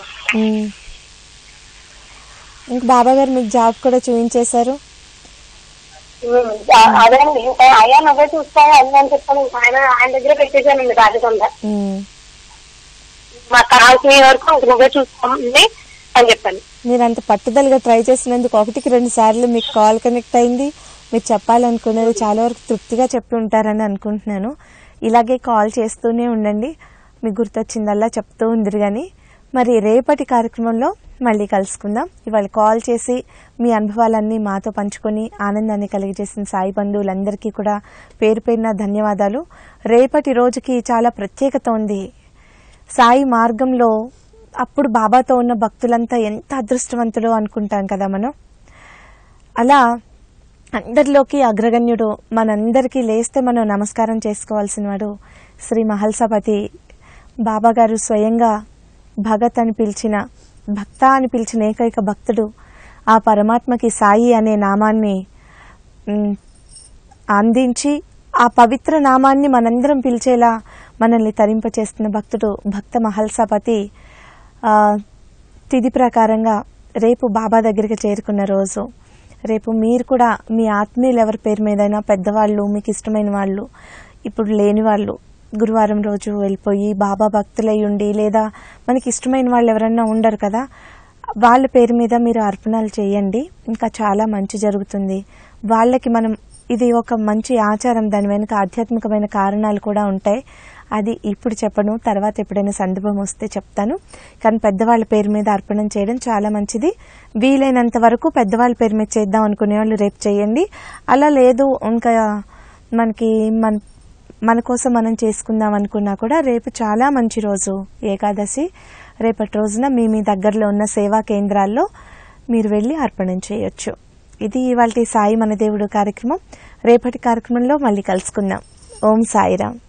ఇంకా బాబా గారు మీకు జాబ్ కూడా చూపించేశారు. అదే అయ్యా నువ్వే చూస్తావు అన్నీ అని చెప్పాను. ఆయన ఆయన దగ్గర పెట్టేశానండి బాధ్యతంగా, మాకు కావాల్సిన వరకు నువ్వే చూస్తామండి అని చెప్పాను. మీరు అంత పట్టుదలగా ట్రై చేసినందుకు 1-2 సార్లు మీకు కాల్ కనెక్ట్ అయింది. మీరు చెప్పాలనుకునేది చాలా వరకు తృప్తిగా చెప్పి ఉంటారని అనుకుంటున్నాను. ఇలాగే కాల్ చేస్తూనే ఉండండి, మీకు గుర్తొచ్చిందల్లా చెప్తూ ఉందిరు. కానీ మరి రేపటి కార్యక్రమంలో మళ్ళీ కలుసుకుందాం. ఇవాళ కాల్ చేసి మీ అనుభవాలన్నీ మాతో పంచుకొని ఆనందాన్ని కలిగజేసిన సాయి బంధువులందరికీ కూడా పేరు పేరున ధన్యవాదాలు. రేపటి రోజుకి చాలా ప్రత్యేకత ఉంది. సాయి మార్గంలో అప్పుడు బాబాతో ఉన్న భక్తులంతా ఎంత అదృష్టవంతులు అనుకుంటాం కదా మనం. అలా అందరిలోకి అగ్రగణ్యుడు, మనందరికీ లేస్తే మనం నమస్కారం చేసుకోవాల్సిన వాడు శ్రీ మహల్సపతి బాబా గారు. స్వయంగా భగత్ అని పిలిచిన, భక్త అని పిలిచిన ఏకైక భక్తుడు. ఆ పరమాత్మకి సాయి అనే నామాన్ని అందించి ఆ పవిత్ర నామాన్ని మనందరం పిలిచేలా మనల్ని తరింపచేస్తున్న భక్తుడు భక్త మహల్సపతి. తిథి ప్రకారంగా రేపు బాబా దగ్గరికి చేరుకున్న రోజు. రేపు మీరు కూడా మీ ఆత్మీయులు ఎవరి పేరు మీదైనా, పెద్దవాళ్ళు, మీకు ఇష్టమైన వాళ్ళు, ఇప్పుడు లేని వాళ్ళు గురువారం రోజు వెళ్ళిపోయి బాబా భక్తులై ఉండి, లేదా మనకి ఇష్టమైన వాళ్ళు ఎవరన్నా ఉండరు కదా, వాళ్ళ పేరు మీద మీరు అర్పణలు చేయండి. ఇంకా చాలా మంచి జరుగుతుంది వాళ్ళకి. మనం ఇది ఒక మంచి ఆచారం, దాని వెనుక ఆధ్యాత్మికమైన కారణాలు కూడా ఉంటాయి. అది ఇప్పుడు చెప్పను, తర్వాత ఎప్పుడైనా సందర్భం వస్తే చెప్తాను. కానీ పెద్దవాళ్ళ పేరు మీద అర్పణం చేయడం చాలా మంచిది. వీలైనంత వరకు పెద్దవాళ్ళ పేరు మీద చేద్దాం అనుకునే వాళ్ళు రేపు చేయండి. అలా లేదు ఇంకా మనకి మన కోసం మనం చేసుకుందాం అనుకున్నా కూడా రేపు చాలా మంచి రోజు, ఏకాదశి. రేపటి రోజున మీ మీ దగ్గరలో ఉన్న సేవా కేంద్రాల్లో మీరు వెళ్ళి అర్పణం చేయొచ్చు. ఇది ఇవాళ సాయి మన దేవుడు కార్యక్రమం. రేపటి కార్యక్రమంలో మళ్ళీ కలుసుకుందాం. ఓం సాయిరామ్.